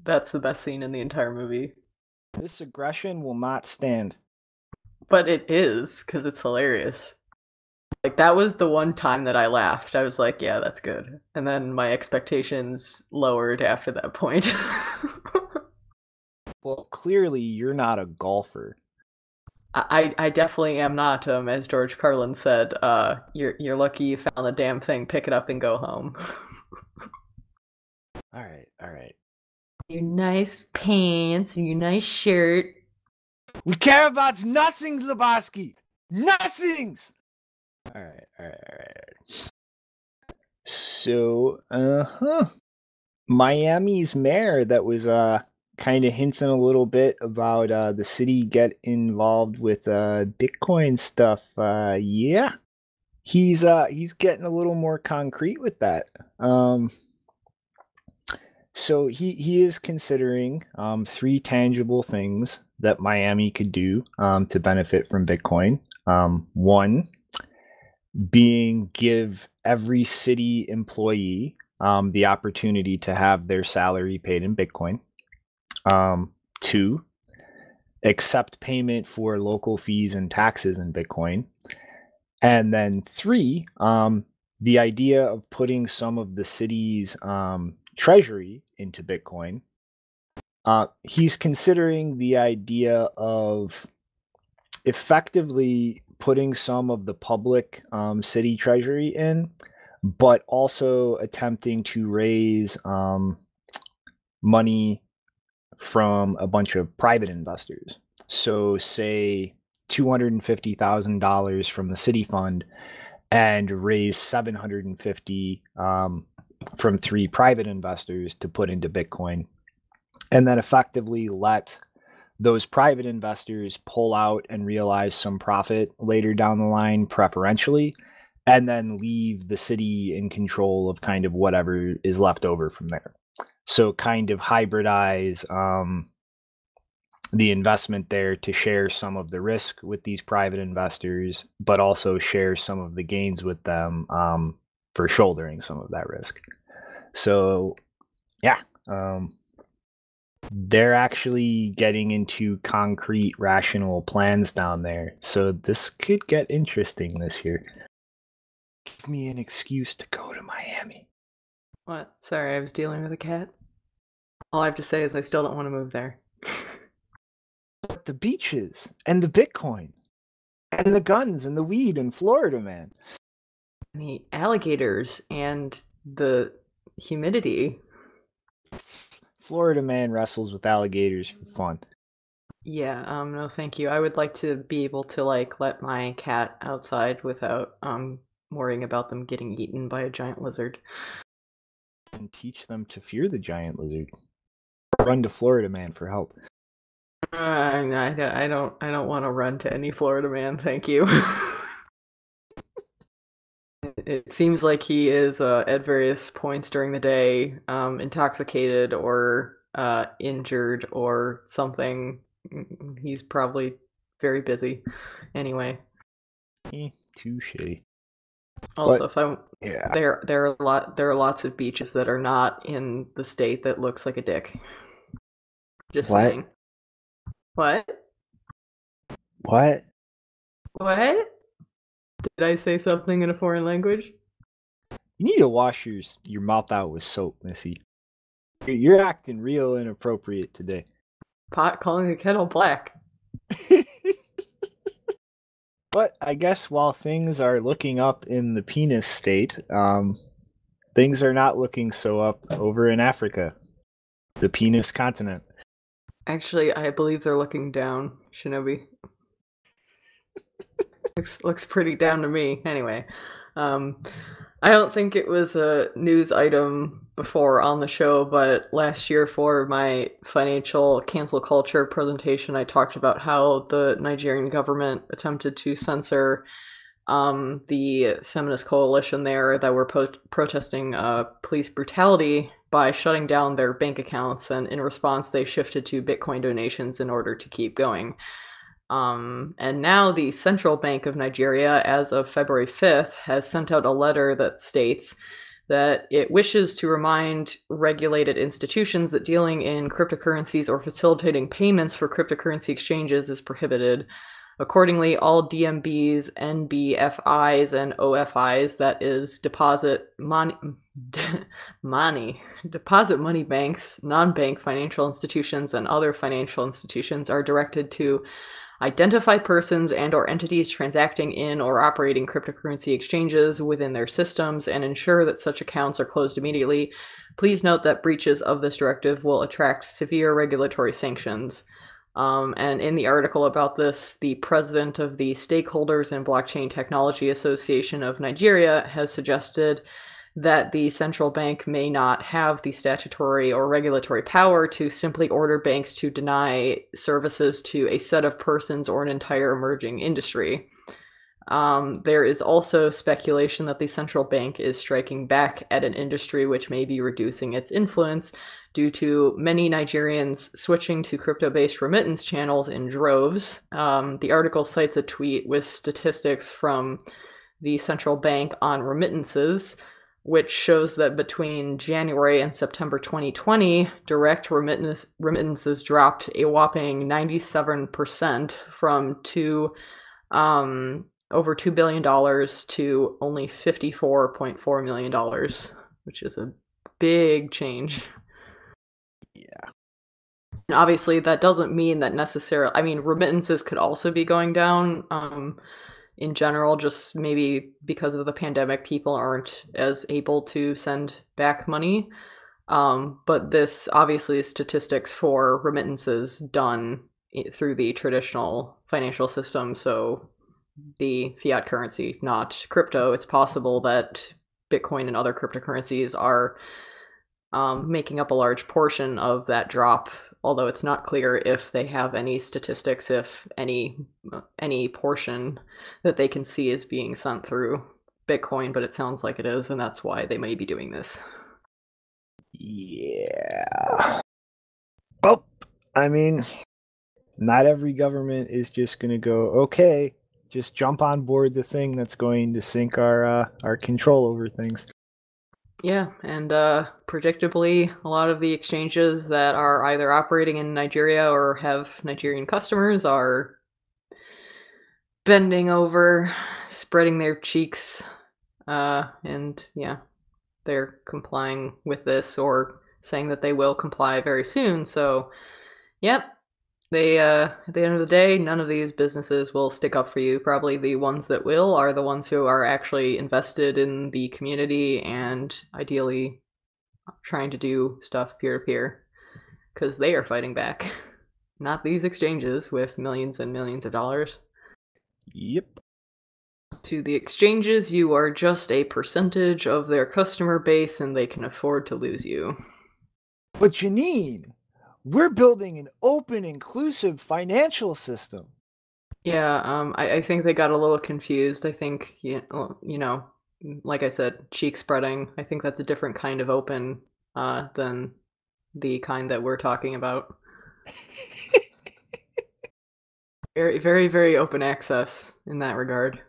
That's the best scene in the entire movie. This aggression will not stand. But it is, because it's hilarious. Like, that was the one time that I laughed. I was like, yeah, that's good. And then my expectations lowered after that point. Well, clearly you're not a golfer. I definitely am not, as George Carlin said, you're lucky you found the damn thing, pick it up and go home. Alright, alright. Your nice pants, your nice shirt. We care about nothings, Lebowski! Nothings! Alright, alright, alright. So, Miami's mayor that was, kind of hints in a little bit about the city get involved with Bitcoin stuff. Yeah, he's getting a little more concrete with that. So he is considering 3 tangible things that Miami could do to benefit from Bitcoin. One being give every city employee the opportunity to have their salary paid in Bitcoin. 2, accept payment for local fees and taxes in Bitcoin. And then 3, the idea of putting some of the city's treasury into Bitcoin. He's considering the idea of effectively putting some of the public city treasury in, but also attempting to raise money from a bunch of private investors. So say $250,000 from the city fund and raise $750 from 3 private investors to put into Bitcoin. And then effectively let those private investors pull out and realize some profit later down the line, preferentially, and then leave the city in control of kind of whatever is left over from there. So kind of hybridize the investment there to share some of the risk with these private investors, but also share some of the gains with them for shouldering some of that risk. So yeah, they're actually getting into concrete rational plans down there. So this could get interesting this year. Give me an excuse to go to Miami. What? Sorry, I was dealing with a cat. All I have to say is I still don't want to move there. But the beaches and the Bitcoin and the guns and the weed in Florida, man. And the alligators and the humidity. Florida man wrestles with alligators for fun. Yeah, no thank you. I would like to be able to like let my cat outside without worrying about them getting eaten by a giant lizard. And teach them to fear the giant lizard. Run to Florida man for help. I don't want to run to any Florida man, thank you. It seems like he is at various points during the day intoxicated or injured or something. He's probably very busy anyway. Too shitty. Also, there are lots of beaches that are not in the state that looks like a dick. Just saying. What? Did I say something in a foreign language? You need to wash your mouth out with soap, Missy. You're acting real inappropriate today. Pot calling the kettle black. But I guess while things are looking up in the penis state, things are not looking so up over in Africa, the penis continent. Actually, I believe they're looking down, Shinobi. Looks pretty down to me. Anyway, I don't think it was a news item before on the show, but last year for my financial cancel culture presentation, I talked about how the Nigerian government attempted to censor the feminist coalition there that were protesting police brutality by shutting down their bank accounts, and in response, they shifted to Bitcoin donations in order to keep going. And now the Central Bank of Nigeria, as of February 5th, has sent out a letter that states that it wishes to remind regulated institutions that dealing in cryptocurrencies or facilitating payments for cryptocurrency exchanges is prohibited. Accordingly, all DMBs, NBFIs, and OFIs, that is deposit money banks, non-bank financial institutions, and other financial institutions are directed to identify persons and or entities transacting in or operating cryptocurrency exchanges within their systems and ensure that such accounts are closed immediately. Please note that breaches of this directive will attract severe regulatory sanctions. And in the article about this, the president of the Stakeholders in Blockchain Technology Association of Nigeria has suggested that the central bank may not have the statutory or regulatory power to simply order banks to deny services to a set of persons or an entire emerging industry. There is also speculation that the central bank is striking back at an industry which may be reducing its influence due to many Nigerians switching to crypto-based remittance channels in droves. The article cites a tweet with statistics from the central bank on remittances, which shows that between January and September 2020, direct remittances dropped a whopping 97% from over $2 billion to only $54.4 million, which is a big change. Yeah. And obviously, that doesn't mean that necessarily, I mean, remittances could also be going down in general, just maybe because of the pandemic, people aren't as able to send back money. But this obviously is statistics for remittances done through the traditional financial system, so the fiat currency, not crypto. It's possible that Bitcoin and other cryptocurrencies are making up a large portion of that drop, although it's not clear if they have any statistics, if any portion that they can see is being sent through Bitcoin, but it sounds like it is, and that's why they may be doing this. Yeah. Well, I mean, not every government is just going to go, okay, just jump on board the thing that's going to sink our control over things. Yeah, and predictably, a lot of the exchanges that are either operating in Nigeria or have Nigerian customers are bending over, spreading their cheeks, and yeah, they're complying with this or saying that they will comply very soon. So, yep, they at the end of the day, none of these businesses will stick up for you. Probably the ones that will are the ones who are actually invested in the community and ideally trying to do stuff peer-to-peer, because they are fighting back, not these exchanges with millions and millions of dollars. Yep. To the exchanges, you are just a percentage of their customer base, and they can afford to lose you. But Janine, we're building an open, inclusive financial system. Yeah, I think they got a little confused. I think, you know, like I said, cheek spreading. I think that's a different kind of open than the kind that we're talking about. Very, very, very open access in that regard.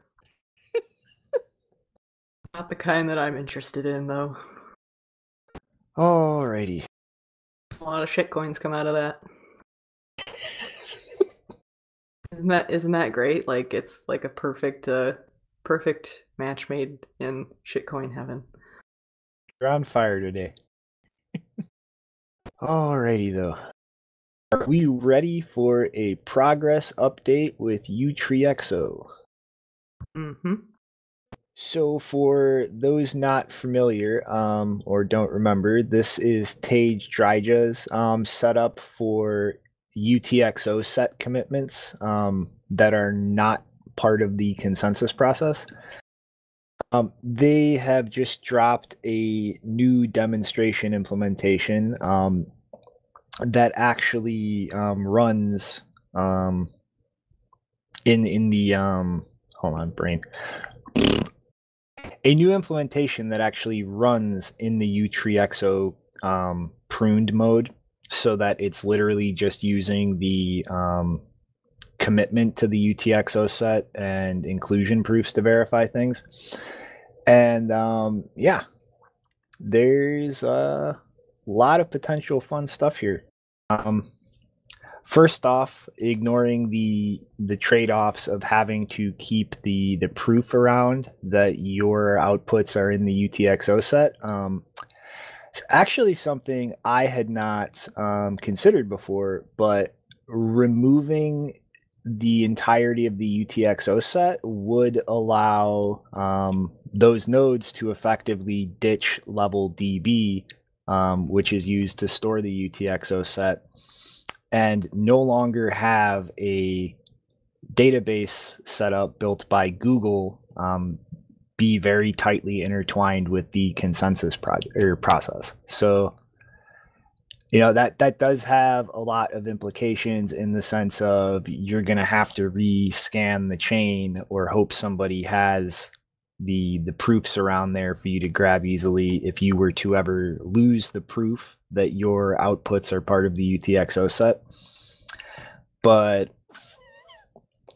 Not the kind that I'm interested in, though. Alrighty. A lot of shitcoins come out of that. Isn't that great? Like, it's like a perfect match made in shitcoin heaven. You're on fire today. Alrighty, though. Are we ready for a progress update with UTreexo? Mm-hmm. So for those not familiar or don't remember, this is Tej Dryja's setup for UTXO set commitments that are not part of the consensus process. They have just dropped a new demonstration implementation that actually runs in the hold on, brain. A new implementation that actually runs in the UTreexo pruned mode, so that it's literally just using the commitment to the UTXO set and inclusion proofs to verify things. And yeah, there's a lot of potential fun stuff here. First off, ignoring the trade-offs of having to keep the proof around that your outputs are in the UTXO set. It's actually something I had not considered before, but removing the entirety of the UTXO set would allow those nodes to effectively ditch LevelDB, which is used to store the UTXO set, and no longer have a database setup built by Google be very tightly intertwined with the consensus process. So, you know, that does have a lot of implications in the sense of you're going to have to re-scan the chain or hope somebody has the proofs around there for you to grab easily if you were to ever lose the proof that your outputs are part of the UTXO set. But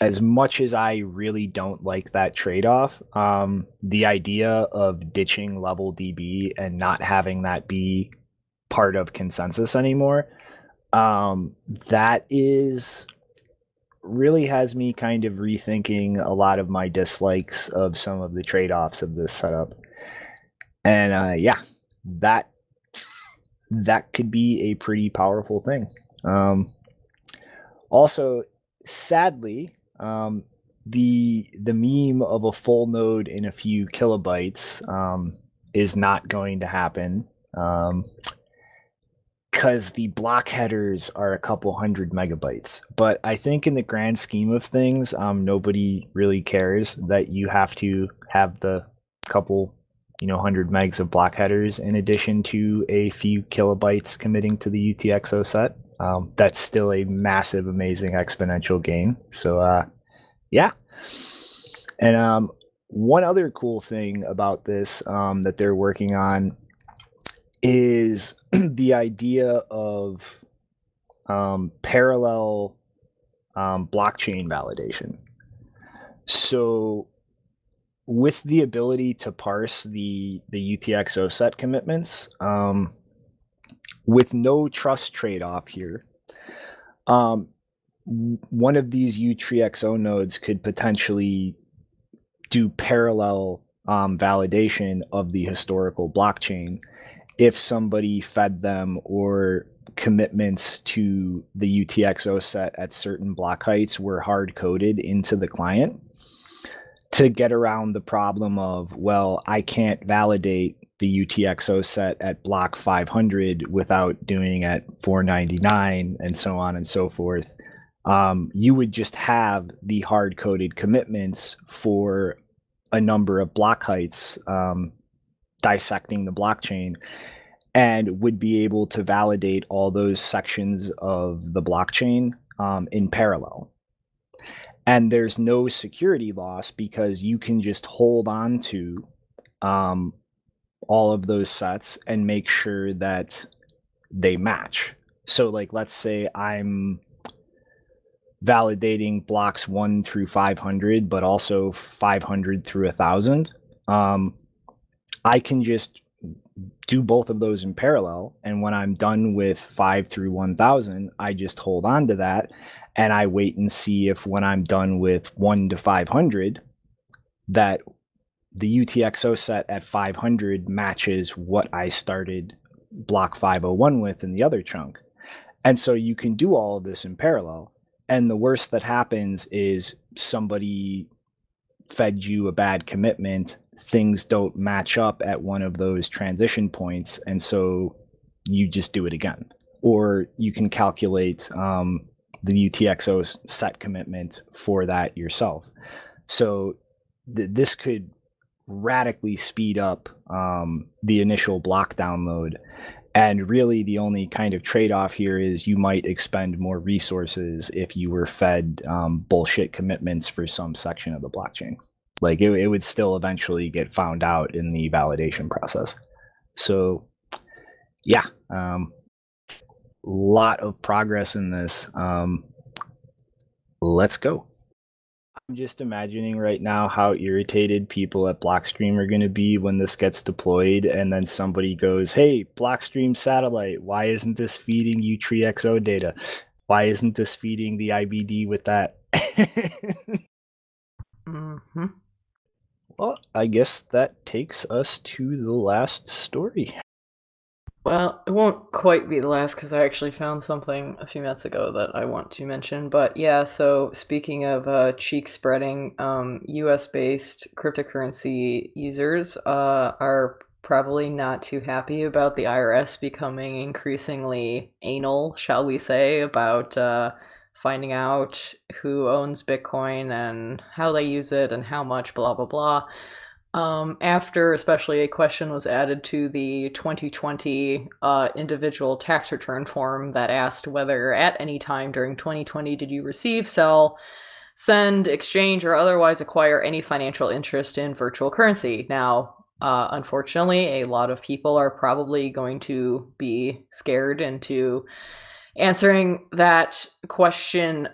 as much as I really don't like that trade-off, the idea of ditching LevelDB and not having that be part of consensus anymore, that is really has me kind of rethinking a lot of my dislikes of some of the trade-offs of this setup. And yeah, that could be a pretty powerful thing. Also, sadly, the meme of a full node in a few kilobytes is not going to happen, because the block headers are a couple hundred megabytes. But I think in the grand scheme of things, nobody really cares that you have to have the couple, you know, 100 megs of block headers in addition to a few kilobytes committing to the UTXO set. That's still a massive, amazing exponential gain. So yeah. And one other cool thing about this that they're working on is the idea of parallel blockchain validation. So with the ability to parse the UTXO set commitments, with no trust trade-off here, one of these UTreexo nodes could potentially do parallel validation of the historical blockchain if somebody fed them or commitments to the UTXO set at certain block heights were hard-coded into the client, to get around the problem of, well, I can't validate the UTXO set at block 500 without doing it at 499 and so on and so forth. You would just have the hard-coded commitments for a number of block heights, dissecting the blockchain, and would be able to validate all those sections of the blockchain in parallel. And there's no security loss because you can just hold on to all of those sets and make sure that they match. So like, let's say I'm validating blocks 1 through 500, but also 500 through 1,000. I can just do both of those in parallel. And when I'm done with 5 through 1,000, I just hold on to that. And I wait and see if when I'm done with 1 to 500, that the UTXO set at 500 matches what I started block 501 with in the other chunk. And so you can do all of this in parallel. And the worst that happens is somebody fed you a bad commitment, things don't match up at one of those transition points, and so you just do it again. Or you can calculate the UTXO set commitment for that yourself. So this could radically speed up the initial block download. And really the only kind of trade-off here is you might expend more resources if you were fed bullshit commitments for some section of the blockchain. Like it would still eventually get found out in the validation process. So yeah. Lot of progress in this. Let's go. I'm just imagining right now how irritated people at Blockstream are going to be when this gets deployed, and then somebody goes, "Hey, Blockstream satellite, why isn't this feeding UTreexo data? Why isn't this feeding the IBD with that?" Mm-hmm. Well, I guess that takes us to the last story. Well, it won't quite be the last because I actually found something a few minutes ago that I want to mention. But yeah, so speaking of cheek spreading, US-based cryptocurrency users are probably not too happy about the IRS becoming increasingly anal, shall we say, about finding out who owns Bitcoin and how they use it and how much, blah, blah, blah. After especially a question was added to the 2020 individual tax return form that asked whether at any time during 2020 did you receive, sell, send, exchange, or otherwise acquire any financial interest in virtual currency. Now, unfortunately, a lot of people are probably going to be scared into answering that question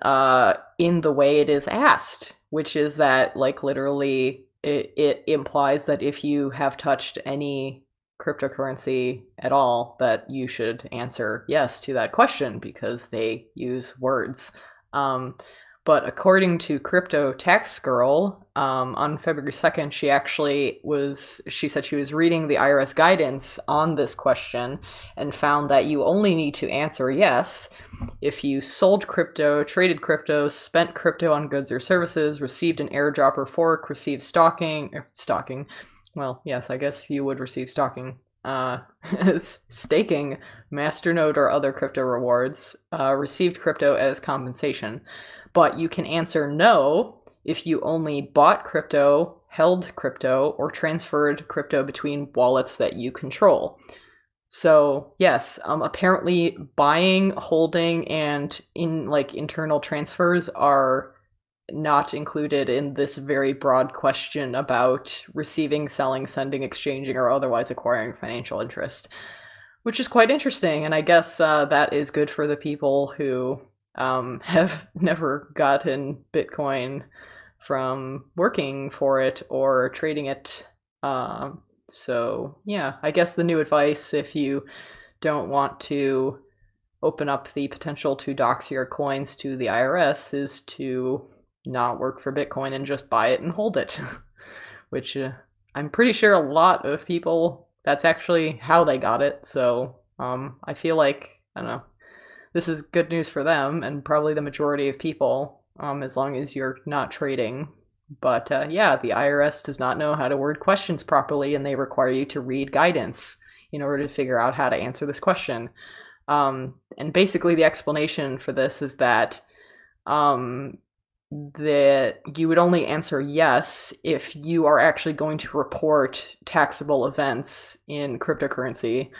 in the way it is asked, which is that like literally it implies that if you have touched any cryptocurrency at all, that you should answer yes to that question because they use words. But according to Crypto Tax Girl, on February 2nd, she said she was reading the IRS guidance on this question and found that you only need to answer yes if you sold crypto, traded crypto, spent crypto on goods or services, received an airdrop or fork, received stocking. Well, yes, I guess you would receive stocking. Staking, masternode or other crypto rewards, received crypto as compensation. But you can answer no if you only bought crypto, held crypto, or transferred crypto between wallets that you control. So yes, apparently buying, holding, and internal transfers are not included in this very broad question about receiving, selling, sending, exchanging, or otherwise acquiring financial interest. which is quite interesting. And I guess that is good for the people who have never gotten Bitcoin from working for it or trading it. So yeah, I guess the new advice, if you don't want to open up the potential to dox your coins to the IRS, is to not work for Bitcoin and just buy it and hold it, which I'm pretty sure a lot of people, that's actually how they got it. So I feel like, I don't know, this is good news for them and probably the majority of people, as long as you're not trading. But yeah, the IRS does not know how to word questions properly, and they require you to read guidance in order to figure out how to answer this question. And basically the explanation for this is that that you would only answer yes if you are actually going to report taxable events in cryptocurrency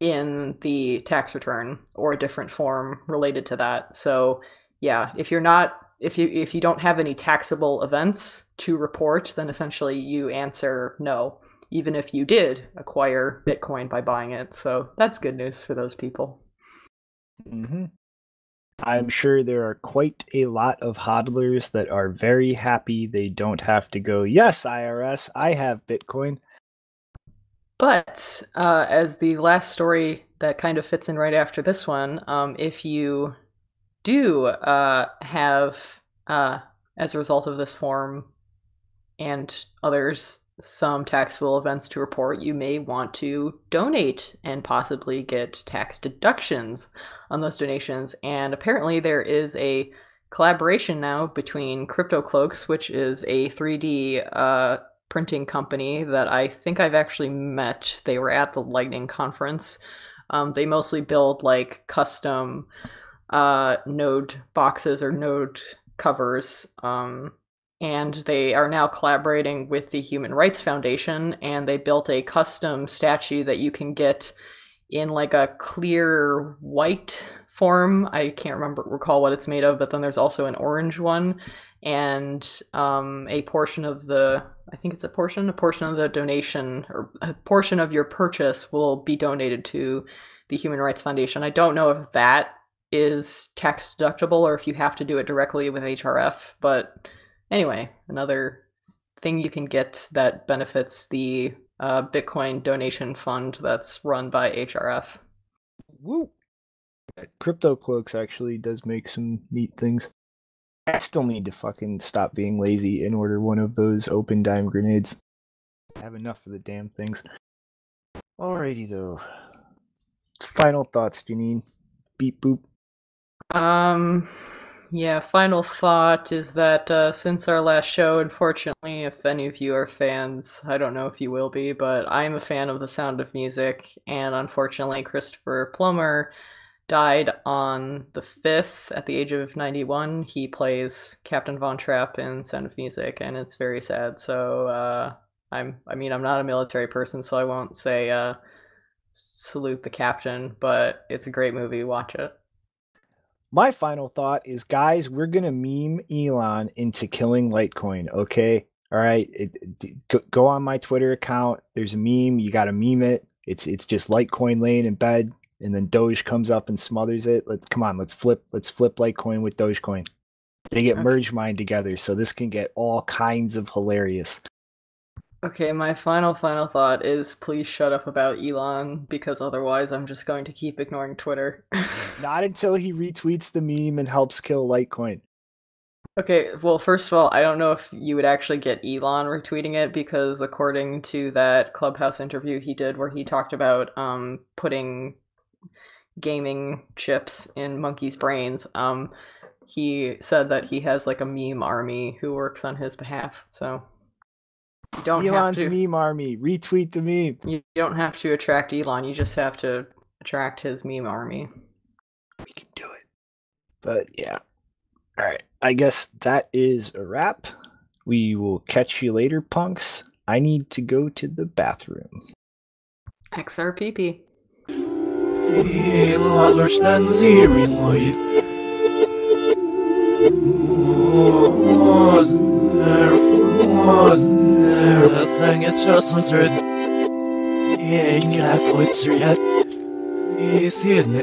in the tax return or a different form related to that. So yeah, if you're not, if you don't have any taxable events to report, then essentially you answer no, even if you did acquire Bitcoin by buying it. So that's good news for those people. Mm-hmm. I'm sure there are quite a lot of hodlers that are very happy they don't have to go, yes, IRS, I have Bitcoin. But as the last story that kind of fits in right after this one, if you do have, as a result of this form and others, some taxable events to report, you may want to donate and possibly get tax deductions on those donations. And apparently there is a collaboration now between Crypto Cloaks, which is a 3D printing company that I think I've actually met. They were at the Lightning conference. They mostly build like custom node boxes or node covers, and they are now collaborating with the Human Rights Foundation, and they built a custom statue that you can get in like a clear white form. I can't recall what it's made of, but then there's also an orange one, and a portion of the, I think it's a portion of the donation or a portion of your purchase will be donated to the Human Rights Foundation. I don't know if that is tax deductible or if you have to do it directly with HRF, but anyway, another thing you can get that benefits the Bitcoin donation fund that's run by HRF. Woo! Crypto Cloaks actually does make some neat things. I still need to fucking stop being lazy and order one of those open dime grenades. I have enough of the damn things. Alrighty, though. Final thoughts, Janine. Beep boop. Yeah, final thought is that since our last show, unfortunately, if any of you are fans, I don't know if you will be, but I'm a fan of The Sound of Music, and unfortunately Christopher Plummer died on the 5th at the age of 91. He plays Captain Von Trapp in Sound of Music, and it's very sad. So I mean I'm not a military person, so I won't say salute the captain, but it's a great movie, watch it. My final thought is, guys, we're going to meme Elon into killing Litecoin, okay? All right, go on my Twitter account. There's a meme. You got to meme it. It's just Litecoin laying in bed, and then Doge comes up and smothers it. Let's flip Litecoin with Dogecoin. They get merge mined together, so this can get all kinds of hilarious. Okay, my final thought is, please shut up about Elon, because otherwise I'm just going to keep ignoring Twitter. Not until he retweets the meme and helps kill Litecoin. Okay, well, first of all, I don't know if you would actually get Elon retweeting it, because according to that Clubhouse interview he did where he talked about putting gaming chips in monkeys' brains, he said that he has like a meme army who works on his behalf, so... Elon's meme army, retweet the meme. You don't have to attract Elon, you just have to attract his meme army. We can do it. But yeah. Alright, I guess that is a wrap. We will catch you later, punks. I need to go to the bathroom. XRPP. That's hanging just on earth. Yeah, you have voice yet. Yes, yeah.